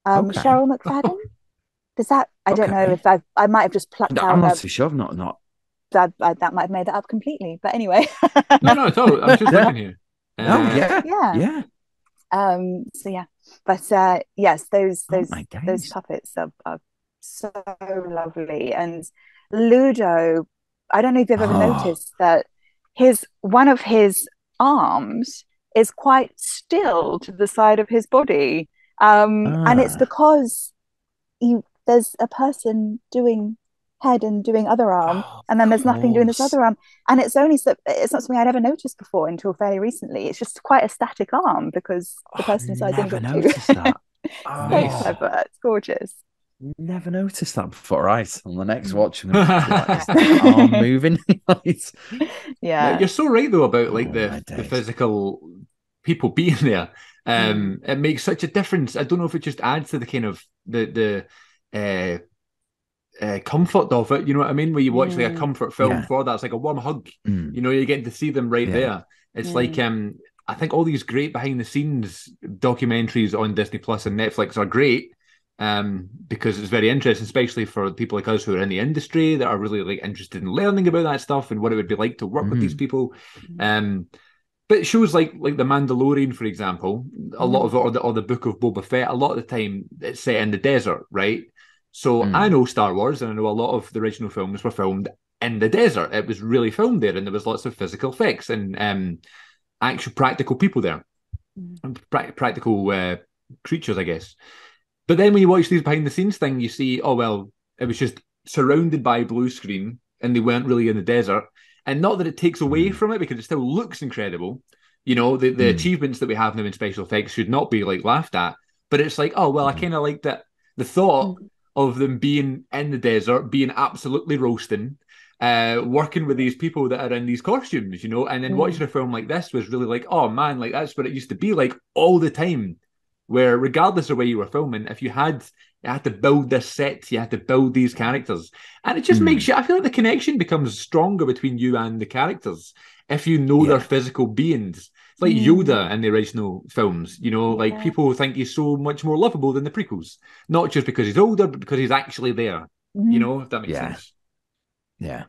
Cheryl McFadden. Does that? I don't know if I might have just plucked out. I'm not too sure. That might have made that up completely. But anyway. no, it's all. I'm just looking here. So yeah, but yes, those puppets are so lovely. And Ludo, I don't know if you've ever noticed that one of his arms is quite still to the side of his body, and it's because there's a person doing head and doing other arm, and then there's nothing doing this other arm, and it's not something I'd ever noticed before until fairly recently. It's just quite a static arm because the person decides in that. It's clever. It's gorgeous. Never noticed that before. Right, on the next watch, I'm going to be like, arm moving. Yeah, you're so right though about like the physical people being there. It makes such a difference. I don't know if it just adds to the kind of the comfort of it. You know what I mean? Where you watch like a comfort film for that, it's like a warm hug. You know, you're getting to see them right there. It's like I think all these great behind the scenes documentaries on Disney+ and Netflix are great. Because it's very interesting, especially for people like us who are in the industry that are really like interested in learning about that stuff and what it would be like to work with these people. But it shows like The Mandalorian, for example, a lot of it, or the Book of Boba Fett, a lot of the time it's set in the desert, right? So I know Star Wars, and I know a lot of the original films were filmed in the desert. It was really filmed there, and there was lots of physical effects and actual practical people there, practical creatures, I guess. But then when you watch these behind the scenes thing, you see, oh, well, it was just surrounded by blue screen and they weren't really in the desert. And not that it takes away from it, because it still looks incredible. You know, the achievements that we have now in special effects should not be like laughed at. But it's like, oh, well, I kind of like that. The thought of them being in the desert, being absolutely roasting, working with these people that are in these costumes, you know, and then watching a film like this was really like, oh man, like that's what it used to be like all the time, where regardless of where you were filming, if you had to build this set, you had to build these characters. And it just makes you, I feel like the connection becomes stronger between you and the characters if you know they're physical beings. It's like Yoda in the original films, you know, like people think he's so much more lovable than the prequels, not just because he's older, but because he's actually there, you know, if that makes sense. Yeah.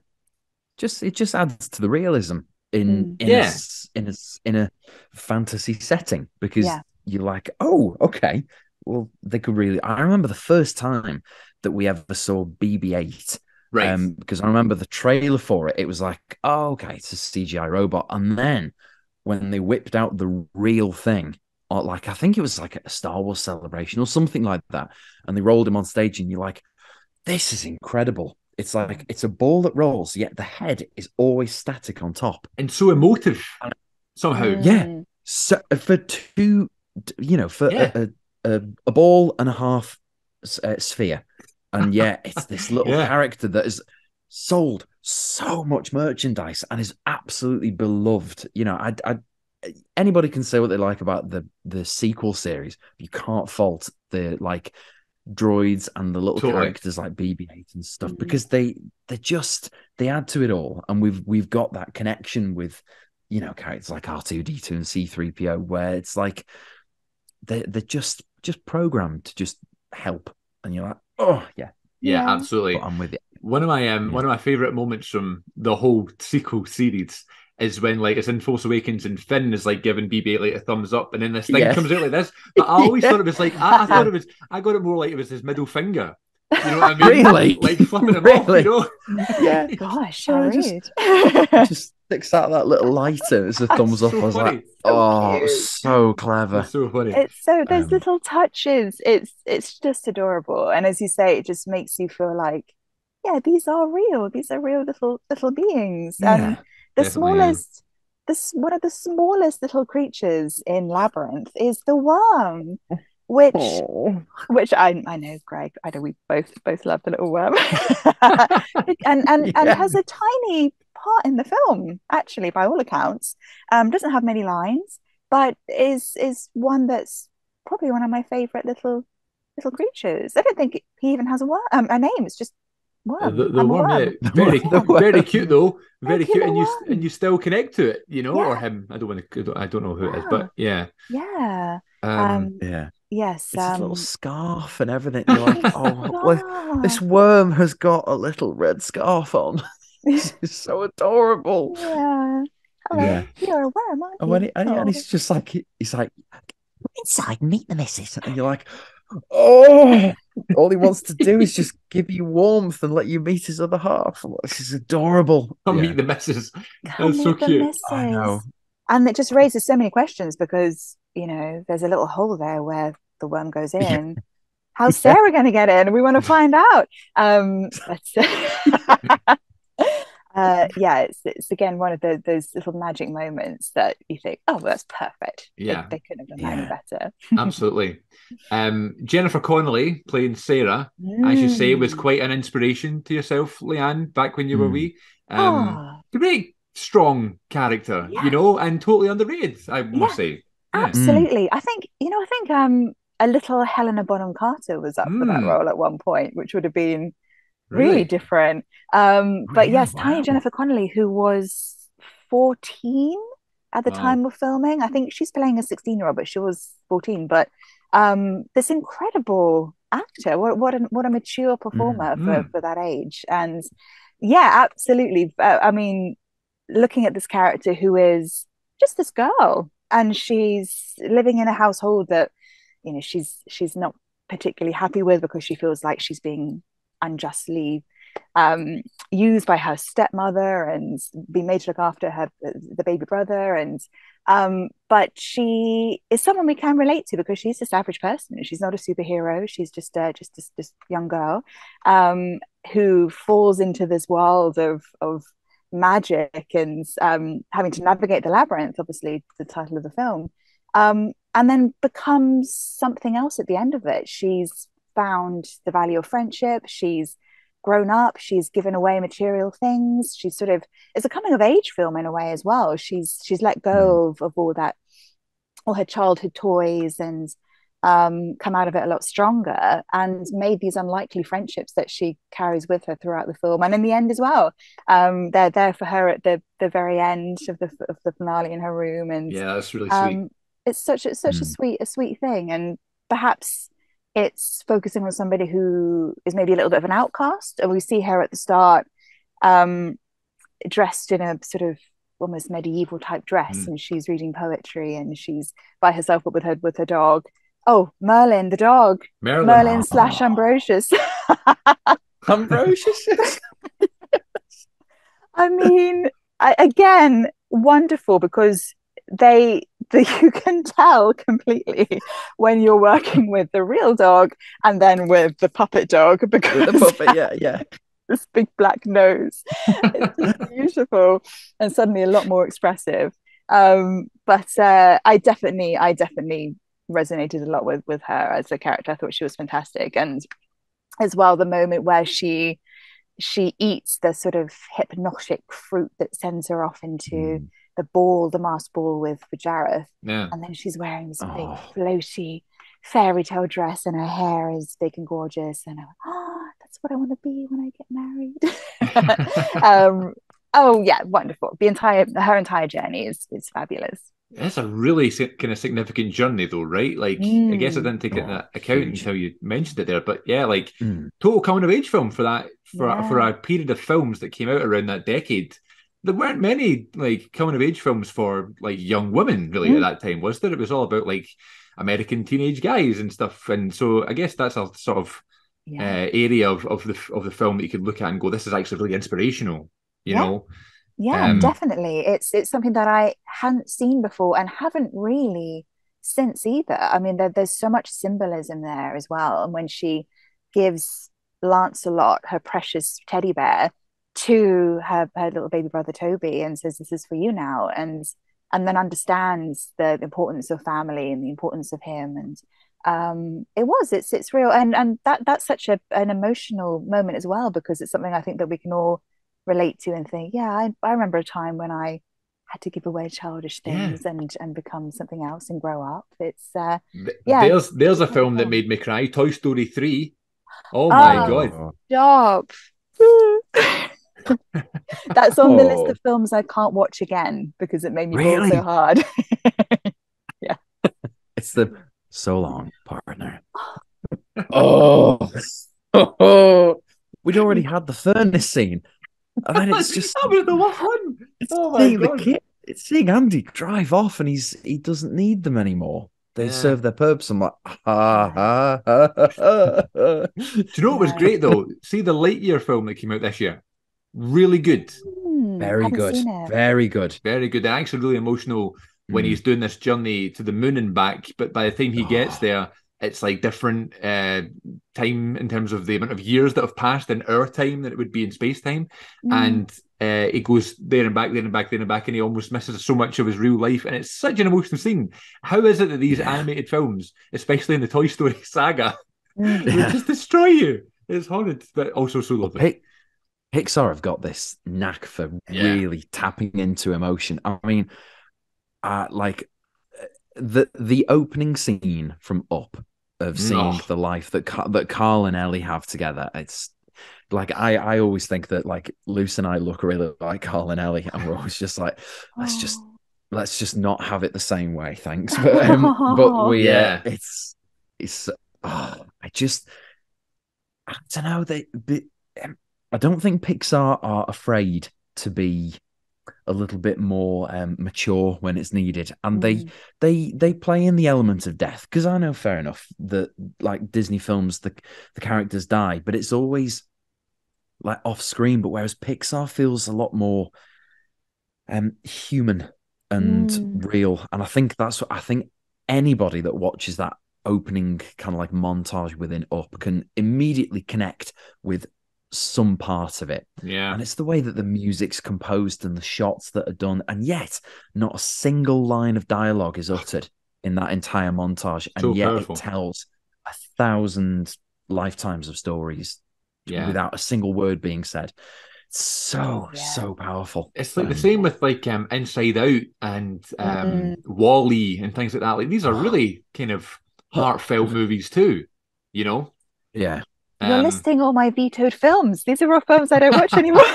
It just adds to the realism in a fantasy setting, because you're like, oh, okay, well, they could really... I remember the first time that we ever saw BB-8, right? Because I remember the trailer for it. It was like, oh, okay, it's a CGI robot. And then when they whipped out the real thing, or like I think it was like a Star Wars celebration or something like that, and they rolled him on stage, and you're like, this is incredible. It's like, it's a ball that rolls, yet the head is always static on top. And so emotive, somehow. Yeah. So for two, you know, for a ball and a half sphere. And yeah, it's this little character that has sold so much merchandise and is absolutely beloved. You know, anybody can say what they like about the sequel series. You can't fault the, like, droids and the little characters like BB-8 and stuff, because they add to it all, and we've got that connection with, you know, characters like R2-D2 and C-3PO, where it's like they're just programmed to just help, and you're like, oh yeah, absolutely, I'm with it. One of my favorite moments from the whole sequel series is when, like, it's in Force Awakens and Finn is, like, giving BB-8 like a thumbs up, and then this thing comes out like this. But I always thought it was like, I thought it was, I got it more like it was his middle finger. You know what I mean? Really? Like flipping him off, you know? Yeah. Gosh, how rude. Just sticks out that little lighter as a thumbs up. So I was funny. Like, oh, so, so clever. It's so funny. It's so, those little touches, it's just adorable. And as you say, it just makes you feel like, yeah, these are real. These are real little beings. Yeah. And one of the smallest little creatures in Labyrinth is the worm, which I know, Greg, I know we both love the little worm, and has a tiny part in the film, actually, by all accounts. Doesn't have many lines, but is one that's probably one of my favorite little creatures. I don't think he even has a name. It's just worm. The worm, very cute though, very cute, and you still connect to it, you know, or him. I don't know who it is, but yes, it's a little scarf and everything. You're like, oh, well, this worm has got a little red scarf on. This is so adorable. Yeah, oh, yeah. You're a worm, aren't you? And he's just like, he's like, come inside, meet the missus, and you're like, oh, all he wants to do is just give you warmth and let you meet his other half. This is adorable. Come meet the missus. That's so cute. I know. And it just raises so many questions, because, you know, there's a little hole there where the worm goes in. How's Sarah going to get in? We want to find out. It's again one of those little magic moments that you think, oh, well, that's perfect. Yeah, they couldn't have done any better. Absolutely. Jennifer Connelly playing Sarah, as you say, was quite an inspiration to yourself, Leanne, back when you were wee. Great, strong character, you know, and totally underrated, I must say. Yeah. Absolutely. I think a little Helena Bonham Carter was up for that role at one point, which would have been really different. But yes, tiny Jennifer Connelly, who was 14 at the time of filming. I think she's playing a 16-year-old, but she was 14. But this incredible actor, what a mature performer for that age. And yeah, absolutely. I mean, looking at this character who is just this girl, and she's living in a household that, you know, she's not particularly happy with, because she feels like she's being unjustly used by her stepmother and being made to look after her, the baby brother. And but she is someone we can relate to because she's just an average person. She's not a superhero. She's just young girl who falls into this world of magic and having to navigate the labyrinth, obviously the title of the film, and then becomes something else at the end of it. She's found the value of friendship. She's grown up. She's given away material things. She's sort of, it's a coming of age film in a way as well. She's let go of all that, all her childhood toys, and come out of it a lot stronger, and made these unlikely friendships that she carries with her throughout the film, and in the end as well. They're there for her at the very end of the finale in her room, and yeah, that's really sweet. It's such a sweet thing, and perhaps it's focusing on somebody who is maybe a little bit of an outcast. And we see her at the start dressed in a sort of almost medieval type dress, and she's reading poetry, and she's by herself but with her dog. Oh, Merlin, the dog. Merlin / Ambrosius. Ambrosius? I mean, again, wonderful, because you can tell completely when you're working with the real dog and then with the puppet dog. Because the puppet, yeah. This big black nose. It's just beautiful, and suddenly a lot more expressive. But I definitely resonated a lot with her as a character. I thought she was fantastic. And as well, the moment where she eats the sort of hypnotic fruit that sends her off into the masked ball with Jareth. Yeah. And then she's wearing this big floaty fairy tale dress, and her hair is big and gorgeous. And I'm like, that's what I want to be when I get married. Oh yeah, wonderful. Her entire journey is fabulous. That's a really kind of significant journey, though, right? Like, I guess I didn't take it into account until you mentioned it there, but yeah, like total coming of age film for that for a period of films that came out around that decade. There weren't many like coming of age films for like young women really at that time, was there? It was all about like American teenage guys and stuff, and so I guess that's a sort of area of the film that you could look at and go, this is actually really inspirational, you know. Yeah, definitely. It's something that I hadn't seen before and haven't really since either. I mean, there's so much symbolism there as well. And when she gives Lancelot, her precious teddy bear, to her little baby brother Toby and says, this is for you now, and then understands the importance of family and the importance of him, and it's real, and that's such an emotional moment as well, because it's something I think that we can all relate to and think, I remember a time when I had to give away childish things and become something else and grow up. There's a film that made me cry, Toy Story 3. Oh my god. Stop. That's on the list of films I can't watch again because it made me really so hard. Yeah. It's the so long partner. Oh. We'd already had the furnace scene. And then it's just the one. It's seeing Andy drive off, and he doesn't need them anymore. They serve their purpose. I'm like, Do you know what was great though? See the Lightyear film that came out this year. Really good. Very good. They're actually really emotional when he's doing this journey to the moon and back. But by the time he gets there, it's like different time in terms of the amount of years that have passed in our time than it would be in space time. And it goes there and back, there and back, there and back, and he almost misses so much of his real life. And it's such an emotional scene. How is it that these animated films, especially in the Toy Story saga, will just destroy you? It's horrid, but also so lovely. Pixar have got this knack for really tapping into emotion. I mean, like the opening scene from Up, of seeing the life that Carl and Ellie have together. It's like, I always think that like Luce and I look really like Carl and Ellie, and we're always just like, let's just not have it the same way, thanks. But I don't know, I don't think Pixar are afraid to be a little bit more mature when it's needed, and they play in the element of death, because I know, fair enough, that like Disney films, the characters die, but it's always like off screen, but whereas Pixar feels a lot more human and real. And I think that's what, I think anybody that watches that opening kind of like montage within Up can immediately connect with some part of it. Yeah. And it's the way that the music's composed and the shots that are done, and yet not a single line of dialogue is uttered in that entire montage. And so yet powerful. It tells 1,000 lifetimes of stories without a single word being said. So powerful. It's like the same with like Inside Out and Wall-E and things like that. Like these are really kind of heartfelt movies too, you know? Yeah. You're listing all my vetoed films. These are all films I don't watch anymore.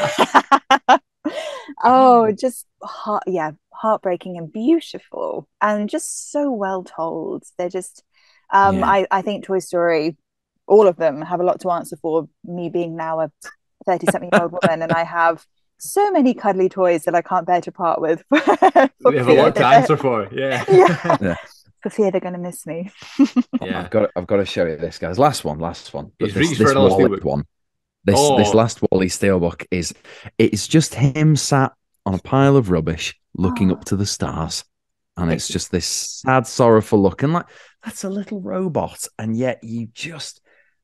Heartbreaking and beautiful and just so well told. They're just, I think Toy Story, all of them have a lot to answer for, me being now a 30-something-year-old woman, and I have so many cuddly toys that I can't bear to part with. We have a lot to answer for, yeah. For fear they're going to miss me. I've got to show you this, guys. Last one. This Wall-E one. This last Wall-E steelbook it's just him sat on a pile of rubbish looking up to the stars, and it's just this sad, sorrowful look, and like that's a little robot, and yet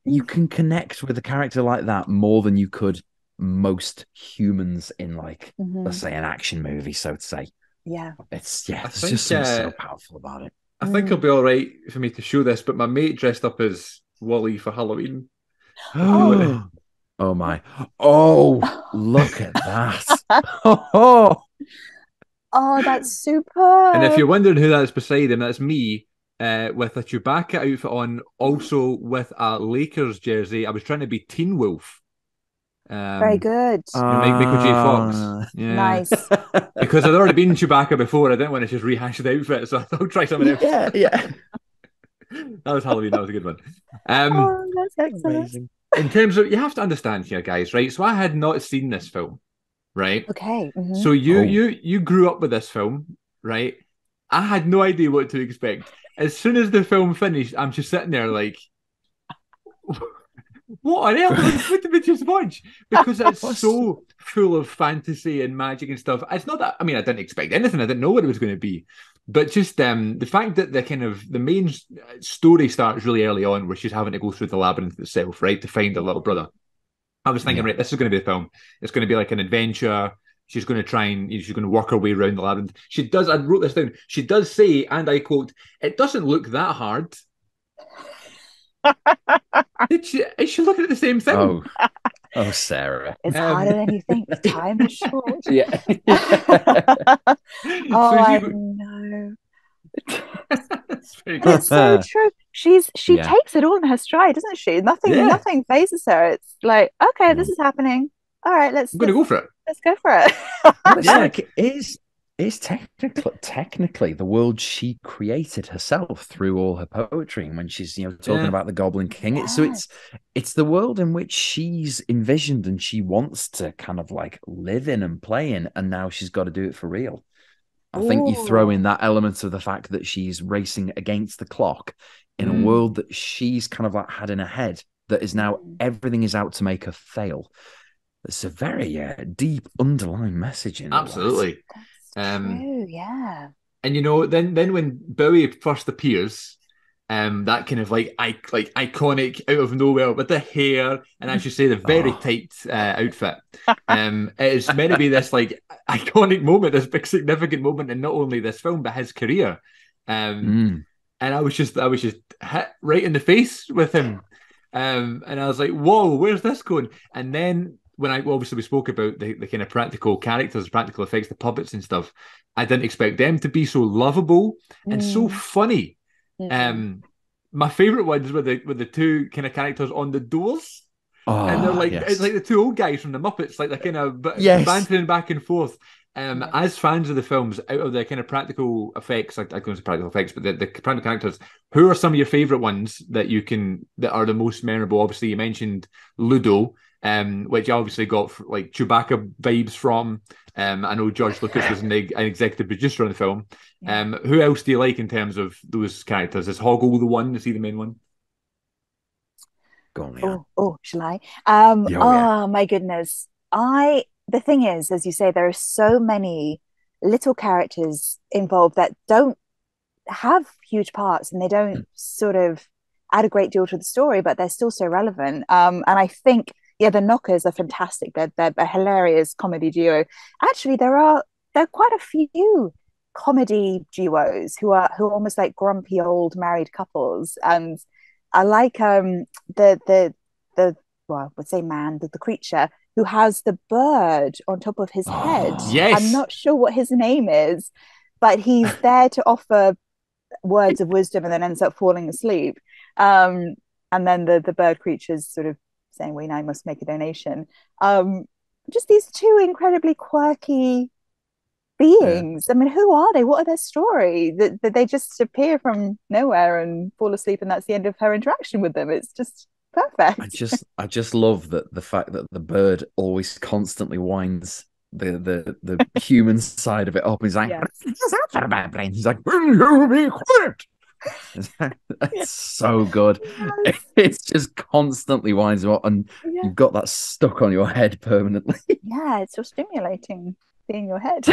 you can connect with a character like that more than you could most humans in like let's say an action movie, so to say. Yeah, it's just something so powerful about it. I think it'll be all right for me to show this, but my mate dressed up as Wall-E for Halloween. Oh my! Oh, look at that! Oh, that's super. And if you're wondering who that's beside him, that's me with a Chewbacca outfit on, also with a Lakers jersey. I was trying to be Teen Wolf. Very good. Michael J. Fox. Yeah. Nice. Because I'd already been Chewbacca before. I didn't want to just rehash the outfit, so I'll try something else. Yeah. That was Halloween. That was a good one. That's excellent. Amazing. In terms of, you have to understand here, guys, right? So I had not seen this film, right? Okay. Mm-hmm. So you grew up with this film, right? I had no idea what to expect. As soon as the film finished, I'm just sitting there like, what on earth? What did we just watch? Because it's so full of fantasy and magic and stuff. It's not that, I mean, I didn't expect anything. I didn't know what it was going to be. But just the fact that the main story starts really early on, where she's having to go through the labyrinth itself, right, to find her little brother. I was thinking, right, this is going to be a film. It's going to be like an adventure. She's going to try and she's going to work her way around the labyrinth. She does, I wrote this down, she does say, and I quote, "It doesn't look that hard." Is she looking at the same thing? Oh, Sarah. It's harder than you think. The time is short. Yeah. I know. It's so true. She takes it all in her stride, doesn't she? Nothing phases her. It's like, okay, this is happening. All right, let's go for it. It's like it is technically the world she created herself through all her poetry, and when she's talking about the Goblin King, so it's the world in which she's envisioned and she wants to kind of like live in and play in, and now she's got to do it for real. I think you throw in that element of the fact that she's racing against the clock in a world that she's kind of like had in her head that is now everything is out to make her fail. It's a very deep underlying message in it. Absolutely. True, yeah. And then when Bowie first appears, that kind of like iconic out of nowhere with the hair and, as you say, the very tight outfit. It is meant to be this like iconic moment, this big significant moment in not only this film but his career. And I was just hit right in the face with him, and I was like, "Whoa, where's this going?" And then, when we spoke about the kind of practical characters, practical effects, the puppets and stuff, I didn't expect them to be so lovable and so funny. Yeah. My favourite ones were the two kind of characters on the doors, and they're like it's like the two old guys from the Muppets, like they're kind of bantering back and forth. As fans of the films, out of the kind of practical effects, I don't say practical effects, but the practical characters, who are some of your favourite ones that are the most memorable? Obviously, you mentioned Ludo. Which I obviously got like Chewbacca vibes from. I know George Lucas was an executive producer on the film. Who else do you like in terms of those characters? Is Hoggle the one? Is he the main one? Go on, Leanne. Oh, shall I? My goodness. The thing is, as you say, there are so many little characters involved that don't have huge parts, and they don't sort of add a great deal to the story, but they're still so relevant. And I think, the Knockers are fantastic. They're a hilarious comedy duo. Actually, there are quite a few comedy duos who are almost like grumpy old married couples. And I like the creature who has the bird on top of his head. Yes. I'm not sure what his name is, but he's there to offer words of wisdom and then ends up falling asleep. And then the bird creature's sort of saying, well, I must make a donation. Just these two incredibly quirky beings. Yeah. I mean, who are they? What are their story? That they just appear from nowhere and fall asleep, and that's the end of her interaction with them. It's just perfect. I just love that the fact that the bird always constantly whines the human side of it up. He's like, he's like, will you be quiet? That's so good. Yes. It's just constantly winds you up, and you've got that stuck on your head permanently. Yeah, it's so stimulating seeing your head.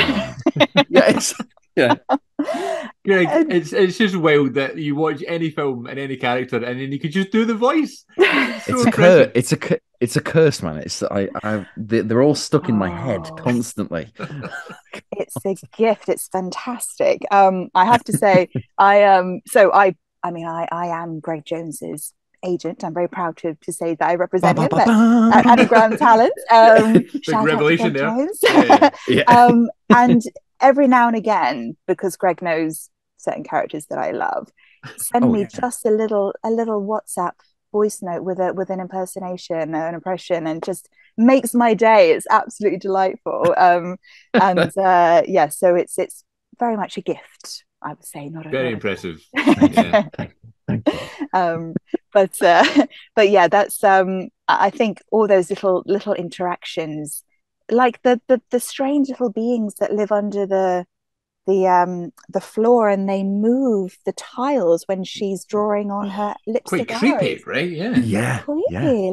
Greg, it's just wild that you watch any film and any character, and then you could just do the voice. It's a curse, man. It's they're all stuck in my head constantly. It's a gift. It's fantastic. I have to say, I am Greg Jones's agent. I'm very proud to say that I represent him at Anagram Talent. Big revelation there. And every now and again, because Greg knows certain characters that I love, send me just a little WhatsApp voice note with an impersonation or an impression, and just makes my day. It's absolutely delightful. So it's very much a gift, I would say. Not very impressive. Thank you. That's I think all those little interactions, like the strange little beings that live under the floor, and they move the tiles when she's drawing on her lipstick. Quite creepy, right?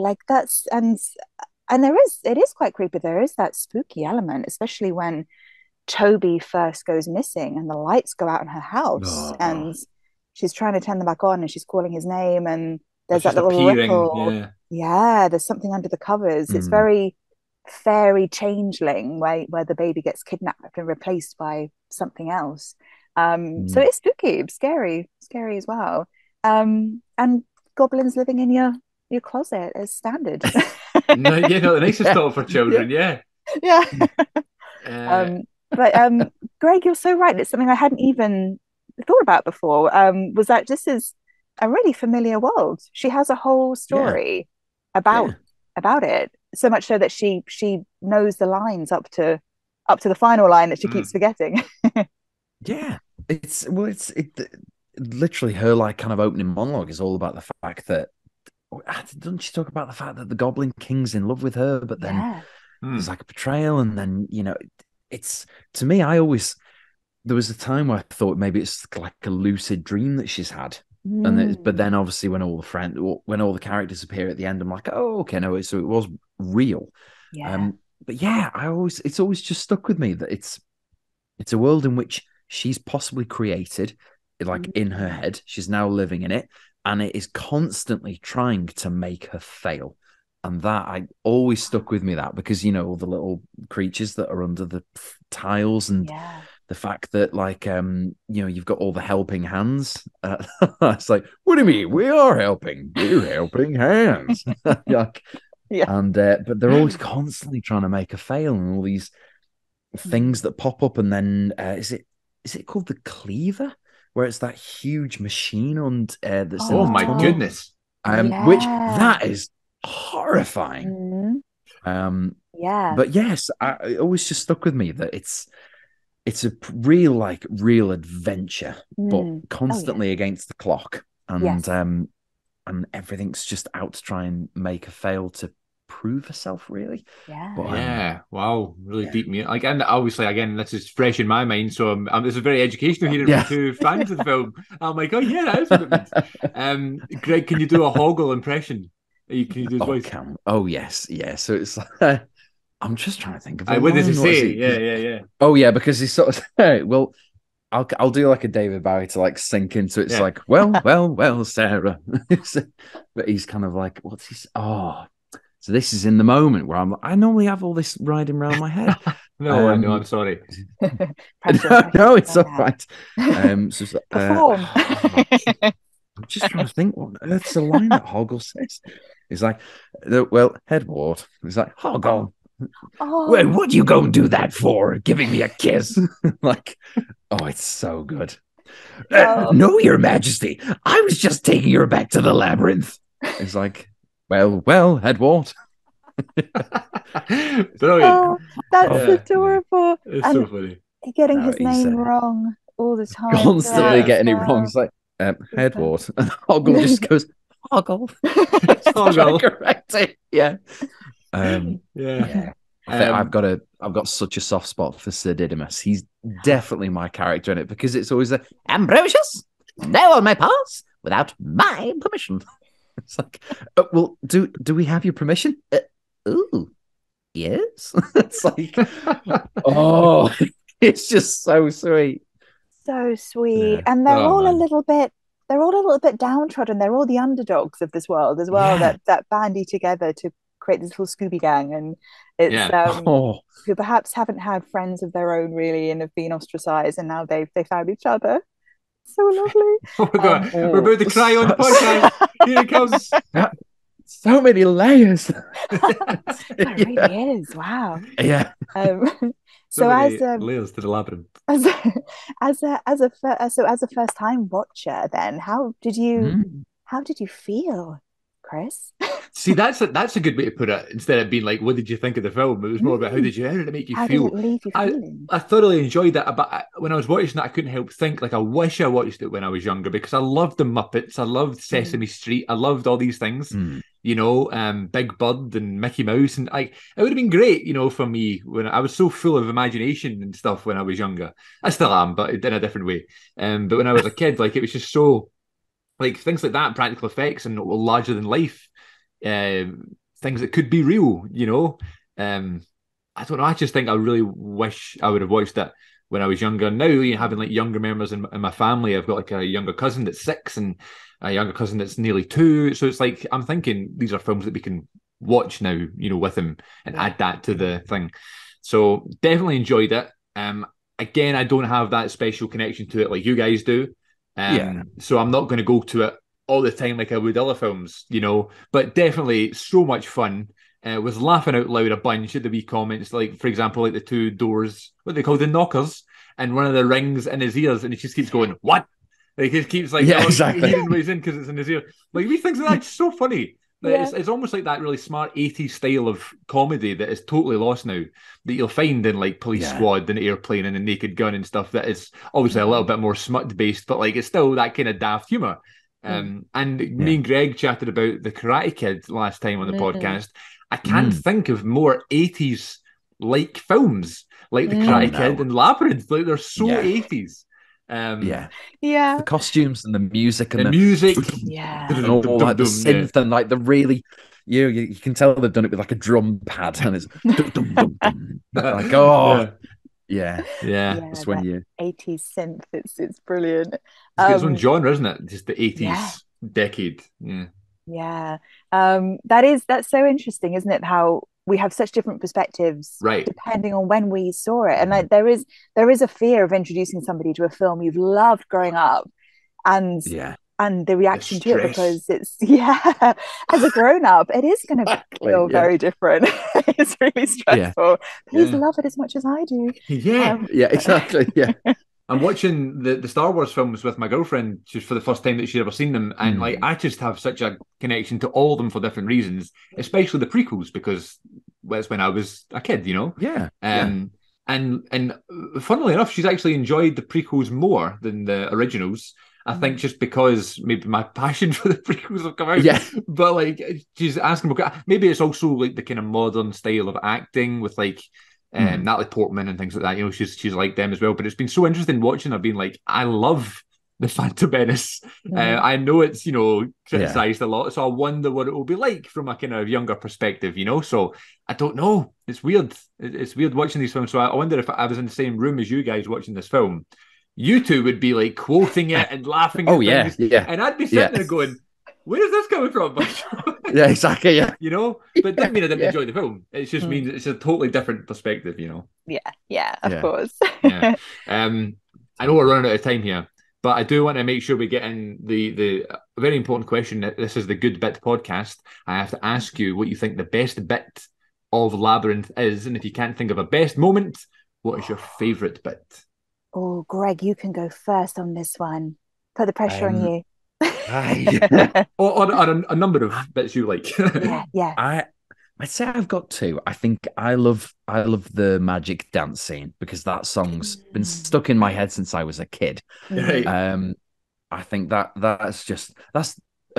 Like that's and it is quite creepy. There is that spooky element, especially when Toby first goes missing and the lights go out in her house, and she's trying to turn them back on, and she's calling his name, and there's that little ripple. There's something under the covers. It's very fairy changeling, where the baby gets kidnapped and replaced by something else. So it's spooky, scary as well. And goblins living in your closet is standard. The nicest thought for children. Greg, you're so right. It's something I hadn't even thought about before. Was that this is a really familiar world. She has a whole story about it. So much so that she knows the lines up to the final line that she keeps forgetting. It's literally her like kind of opening monologue is all about the fact that, doesn't she talk about the fact that the Goblin King's in love with her, but then there's like a betrayal, and then it's, to me, there was a time where I thought maybe it's like a lucid dream that she's had. But then obviously when all the characters appear at the end, I'm like, so it was real. It's always just stuck with me that it's a world in which she's possibly created, like in her head. She's now living in it, and it is constantly trying to make her fail. And that I always stuck with me, that because all the little creatures that are under the tiles, and the fact that you've got all the helping hands. It's like, what do you mean? We are helping. We're helping hands. But they're always constantly trying to make a fail, and all these things that pop up. And then is it called the Cleaver, where it's that huge machine that's in the tunnel? Goodness! Which that is horrifying. But yes, it always just stuck with me that it's a real adventure, but constantly against the clock, and and everything's just out to try and make her fail to prove herself, really. Beat me. Like, and obviously, again, this is fresh in my mind, so this is very educational here to fans of the film. I'm like, that is what it means. Greg, can you do a Hoggle impression? You can just Oh yes. So it's like, I'm just trying to think of it. Where does he say it? Yeah. Oh yeah, because he's sort of well. I'll do like a David Bowie to like sink into it's like well Sarah, but he's kind of like what's he? Oh, so this is in the moment where I'm like, I normally have all this riding around my head. No, I'm sorry. no, it's all right. I'm just trying to think what on earth's the line that Hoggle says. He's like, well, Headward. He's like, Hoggle. Oh. Well, what do you go and do that for? Giving me a kiss? Like, oh, it's so good. Oh. No, Your Majesty, I was just taking her back to the labyrinth. It's like, well, Headward. Brilliant. Oh, that's adorable. It's so funny. Getting his name wrong all the time. Constantly getting it wrong. It's like, Headward. And Hoggle just goes, Hoggle. Hoggle. Correct it. Yeah. I've got such a soft spot for Sir Didymus. He's definitely my character in it because it's always like, Ambrosius, no one may pass without my permission. It's like, well, do we have your permission? Ooh, yes. It's like, oh, it's just so sweet. So sweet, yeah. And they're all a little bit downtrodden. They're all the underdogs of this world as well. Yeah. That bandy together to create this little Scooby gang, and it's who perhaps haven't had friends of their own really, and have been ostracised, and now they found each other. So lovely! Oh my God, we're about to cry on the podcast. Here it comes. So many layers. It really is. Wow. Yeah. So as layers to the labyrinth. As a first time watcher, then how did you feel, Chris? See, that's a good way to put it. Instead of being like, "What did you think of the film?" It was more about how did it make you feel? Did it leave you feeling? I thoroughly enjoyed that. But when I was watching that, I couldn't help think like, I wish I watched it when I was younger because I loved the Muppets, I loved Sesame Street, I loved all these things. Mm. You know, Big Bird and Mickey Mouse, and it would have been great, you know, for me when I was so full of imagination and stuff when I was younger. I still am, but in a different way. But when I was a kid, like it was just so. Like things like that, practical effects and larger than life things that could be real, you know. I don't know. I just think I really wish I would have watched that when I was younger. Now, having like younger members in my family, I've got like a younger cousin that's 6 and a younger cousin that's nearly 2. So it's like I'm thinking these are films that we can watch now, you know, with them and add that to the thing. So definitely enjoyed it. Again, I don't have that special connection to it like you guys do. So I'm not going to go to it all the time like I would other films, you know, but definitely so much fun. Was laughing out loud a bunch at the wee comments, like, for example, like the two doors, what they call the knockers, and one of the rings in his ears, and he just keeps going, what? Like, he keeps like, hearing what he's in because it's in his ear. Like, wee things like that's so funny. Like, it's almost like that really smart 80s style of comedy that is totally lost now, that you'll find in like Police Squad and Airplane and the Naked Gun and stuff that is obviously a little bit more smut based, but like it's still that kind of daft humour. And me and Greg chatted about the Karate Kid last time on the podcast. I can't think of more 80s like films like the Karate Kid and Labyrinth. Like they're so 80s. The costumes and the music and the music, and all like the synth and like the really, you can tell they've done it with like a drum pad and it's like that's when you 80s synth. It's brilliant. It's its own genre, isn't it? Just the 80s decade. That's so interesting, isn't it? How we have such different perspectives depending on when we saw it. And like, there is a fear of introducing somebody to a film you've loved growing up and the reaction to it, because it's as a grown-up it is going to feel very different. It's really stressful. Please love it as much as I do. I'm watching the Star Wars films with my girlfriend just for the first time that she'd ever seen them. And like, I just have such a connection to all of them for different reasons, especially the prequels, because that's when I was a kid, you know? And funnily enough, she's actually enjoyed the prequels more than the originals. I think just because maybe my passion for the prequels have come out. Yeah. But like, she's asking, maybe it's also like the kind of modern style of acting with like, Natalie Portman and things like that, you know, she's like them as well. But it's been so interesting watching. I've been like, I love The Phantom Menace. Yeah. I know it's, you know, criticised a lot, so I wonder what it will be like from a kind of younger perspective, you know? So I don't know. It's weird. It's weird watching these films. So I wonder if I was in the same room as you guys watching this film, you two would be like quoting it and laughing at things. And I'd be sitting there going, where is this coming from? Yeah, exactly. You know? But it doesn't mean I didn't enjoy the film. It just means it's a totally different perspective, you know? Yeah, of course. I know we're running out of time here, but I do want to make sure we get in the very important question. That this is the Good Bit podcast. I have to ask you what you think the best bit of Labyrinth is, and if you can't think of a best moment, what is your favourite bit? Oh, Greg, you can go first on this one. Put the pressure on you. Or a number of bits you like. I'd say I've got two. I think I love the magic dance scene because that song's been stuck in my head since I was a kid. Right. I think that's a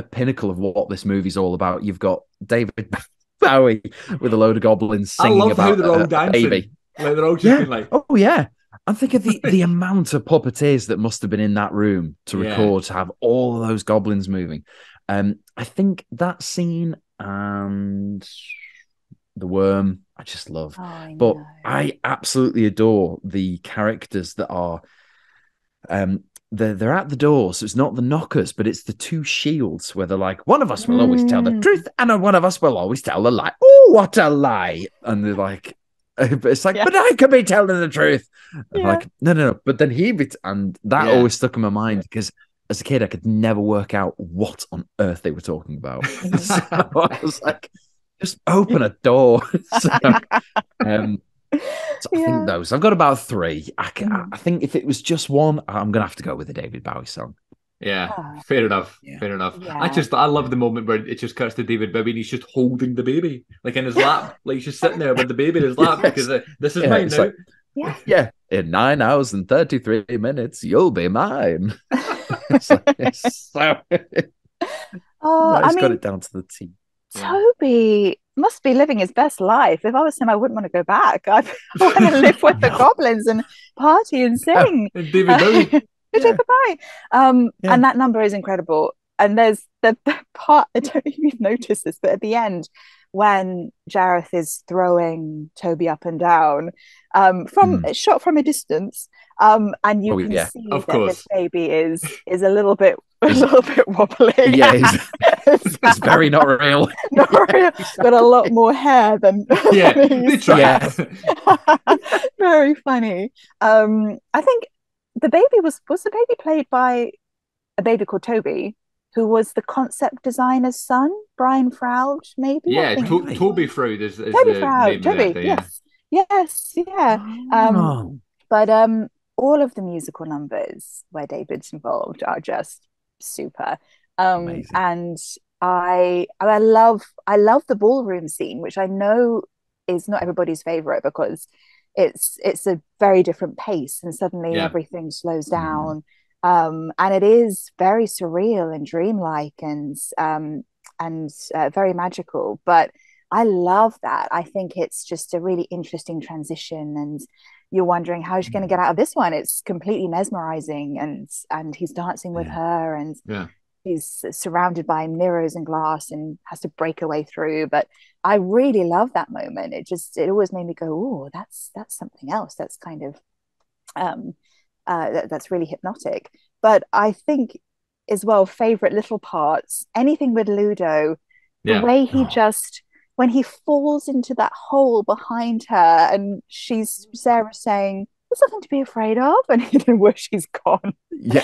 pinnacle of what this movie's all about. You've got David Bowie with a load of goblins singing about a baby. I love how they're all dancing. Like they're all just being like, oh yeah. And think of the amount of puppeteers that must have been in that room to record, to have all those goblins moving. I think that scene and the worm, I just love. I absolutely adore the characters that are they're at the door, so it's not the knockers, but it's the two shields where they're like, one of us will always tell the truth and one of us will always tell the lie. Oh, what a lie. And they're like, it's like, but I could be telling the truth. Yeah. Like, no. But then and that always stuck in my mind because as a kid, I could never work out what on earth they were talking about. So I was like, just open a door. I think those. I've got about three. I think if it was just one, I'm going to have to go with the David Bowie song. Fair enough. Yeah. I love the moment where it just cuts to David Bowie and he's just holding the baby, like in his lap, like he's just sitting there with the baby in his lap because this is mine now. Like, in 9 hours and 33 minutes, you'll be mine. Got it down to the T. Toby must be living his best life. If I was him, I wouldn't want to go back. I want to live with the goblins and party and sing. And David Bowie. Goodbye. And that number is incredible. And there's the part, I don't even notice this, but at the end when Jareth is throwing Toby up and down shot from a distance, and you can see this baby is a little bit wobbly. Yeah, it's very not real. Got a lot more hair than Very funny. I think the baby was the baby played by a baby called Toby, who was the concept designer's son, Brian Froud, maybe? Yeah, Toby Froud is Toby the Froud, name Toby, of the actor, Yes. But all of the musical numbers where David's involved are just super. And I love the ballroom scene, which I know is not everybody's favourite because it's a very different pace and suddenly everything slows down. And it is very surreal and dreamlike and very magical, but I love that. I think it's just a really interesting transition and you're wondering how she's going to get out of this one. It's completely mesmerizing and he's dancing with her and he's surrounded by mirrors and glass and has to break a way through. But I really love that moment. It always made me go, oh, that's something else. That's kind of, that's really hypnotic. But I think as well, favorite little parts, anything with Ludo, the way he just, when he falls into that hole behind her and Sarah saying, there's nothing to be afraid of, and even worse, she's gone. Yeah.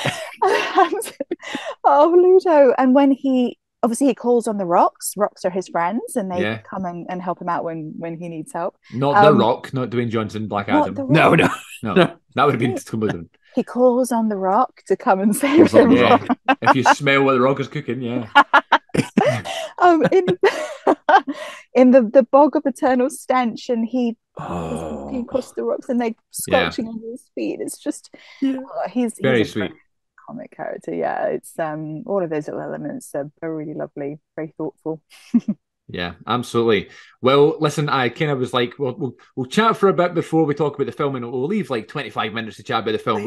Ludo. And when he calls on the rocks. Rocks are his friends, and they come and help him out when he needs help. Not the Rock, not Dwayne Johnson, Black Adam. No. That would have been confusing. He calls on the Rock to come and save him. Yeah. If you smell what the Rock is cooking, in the bog of eternal stench, and he across the rocks, and they're scorching under his feet. It's just he's very sweet. Comic character, it's all of those little elements are really lovely, very thoughtful. Yeah, absolutely. Well, listen, I kind of was like, we'll chat for a bit before we talk about the film, and we'll leave like 25 minutes to chat about the film.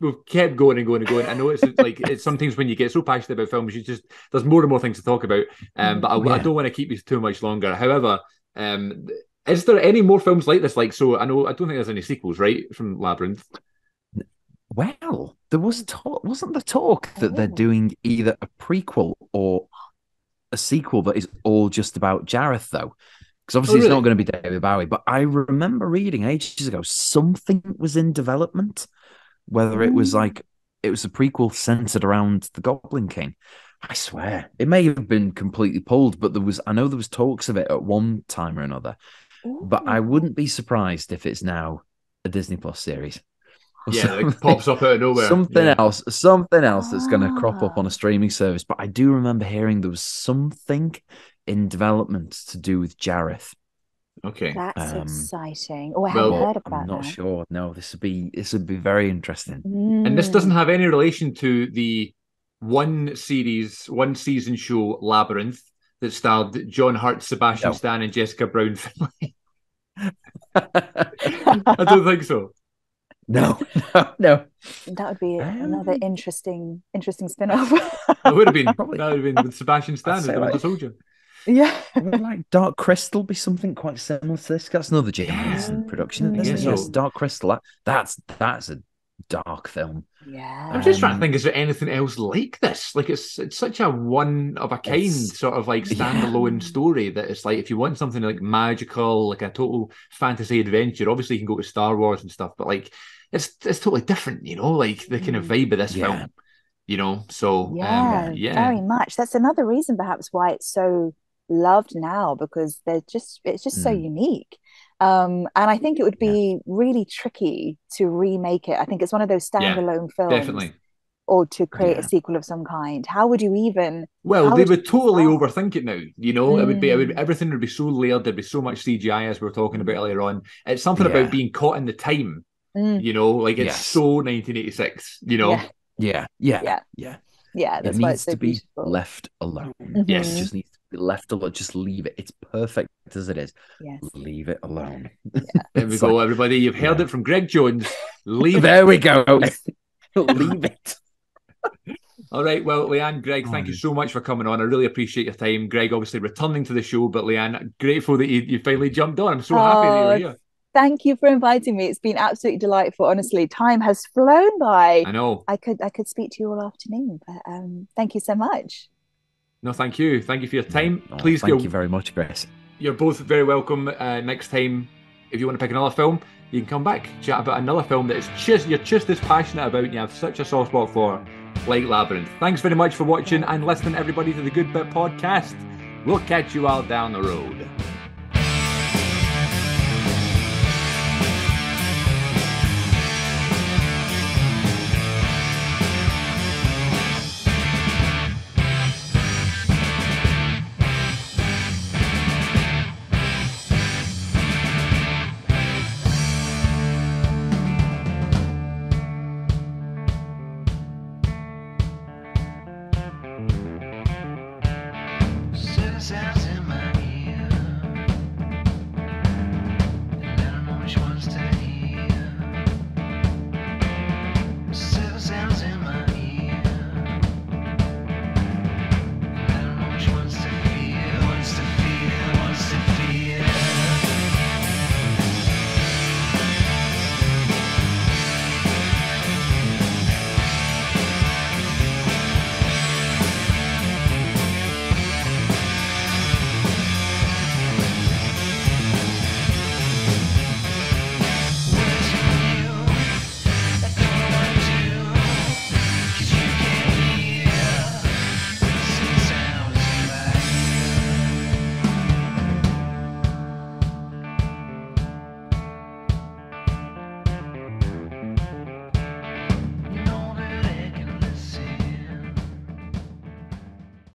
We've kept going and going and going. I know it's like it's sometimes when you get so passionate about films, you just there's more and more things to talk about. I don't want to keep you too much longer. However, is there any more films like this? Like, so I don't think there's any sequels, right, from Labyrinth? Well, there was talk, wasn't the talk that they're doing either a prequel or a sequel that is all just about Jareth, though, because obviously it's not going to be David Bowie. But I remember reading ages ago something was in development, whether it was like it was a prequel centered around the Goblin King. I swear it may have been completely pulled, but there was talks of it at one time or another. Ooh. But I wouldn't be surprised if it's now a Disney Plus series. Yeah, it pops up out of nowhere. Something else that's going to crop up on a streaming service. But I do remember hearing there was something in development to do with Jareth. Okay, that's exciting. Oh, I haven't heard about that. I'm not sure. No, this would be very interesting. Mm. And this doesn't have any relation to the one season show Labyrinth that starred John Hurt, Sebastian Stan, and Jessica Brown. I don't think so. No. That would be another interesting spin-off. That would have been. Probably. That would have been with Sebastian Stan as the Winter Soldier. Yeah. Would like Dark Crystal be something quite similar to this? That's another Jim Henson production. Yes, Dark Crystal. That's a dark film. Yeah. I'm just trying to think. Is there anything else like this? Like it's such a one of a kind sort of like standalone story that it's like if you want something like magical, like a total fantasy adventure, obviously you can go to Star Wars and stuff, but like. It's totally different, you know, like the kind of vibe of this film, you know. So very much. That's another reason, perhaps, why it's so loved now, because it's just so unique. And I think it would be really tricky to remake it. I think it's one of those standalone films, definitely, or to create a sequel of some kind. How would you even? Well, they would totally overthink it now. You know, everything would be so layered. There'd be so much CGI, as we were talking about earlier on. It's something about being caught in the time. You know, like it's so 1986, you know? Yeah. Yeah, that's why it's so beautiful. It needs to be left alone. Mm-hmm. Yes. It just needs to be left alone. Just leave it. It's perfect as it is. Yes. Leave it alone. Yeah. There we go, everybody. You've heard it from Greg Jones. Leave it. There we go. Leave it. All right. Well, Leanne, Greg, thank you so much for coming on. I really appreciate your time. Greg, obviously, returning to the show, but Leanne, grateful that you finally jumped on. I'm so happy that you're here. Thank you for inviting me. It's been absolutely delightful. Honestly, time has flown by. I know. I could speak to you all afternoon, but thank you so much. No, thank you. Thank you for your time. Please thank you very much, Grace. You're both very welcome. Next time, if you want to pick another film, you can come back, chat about another film that is you're just as passionate about and you have such a soft spot for, like Labyrinth. Thanks very much for watching and listening, everybody, to the Good Bit Podcast. We'll catch you out down the road.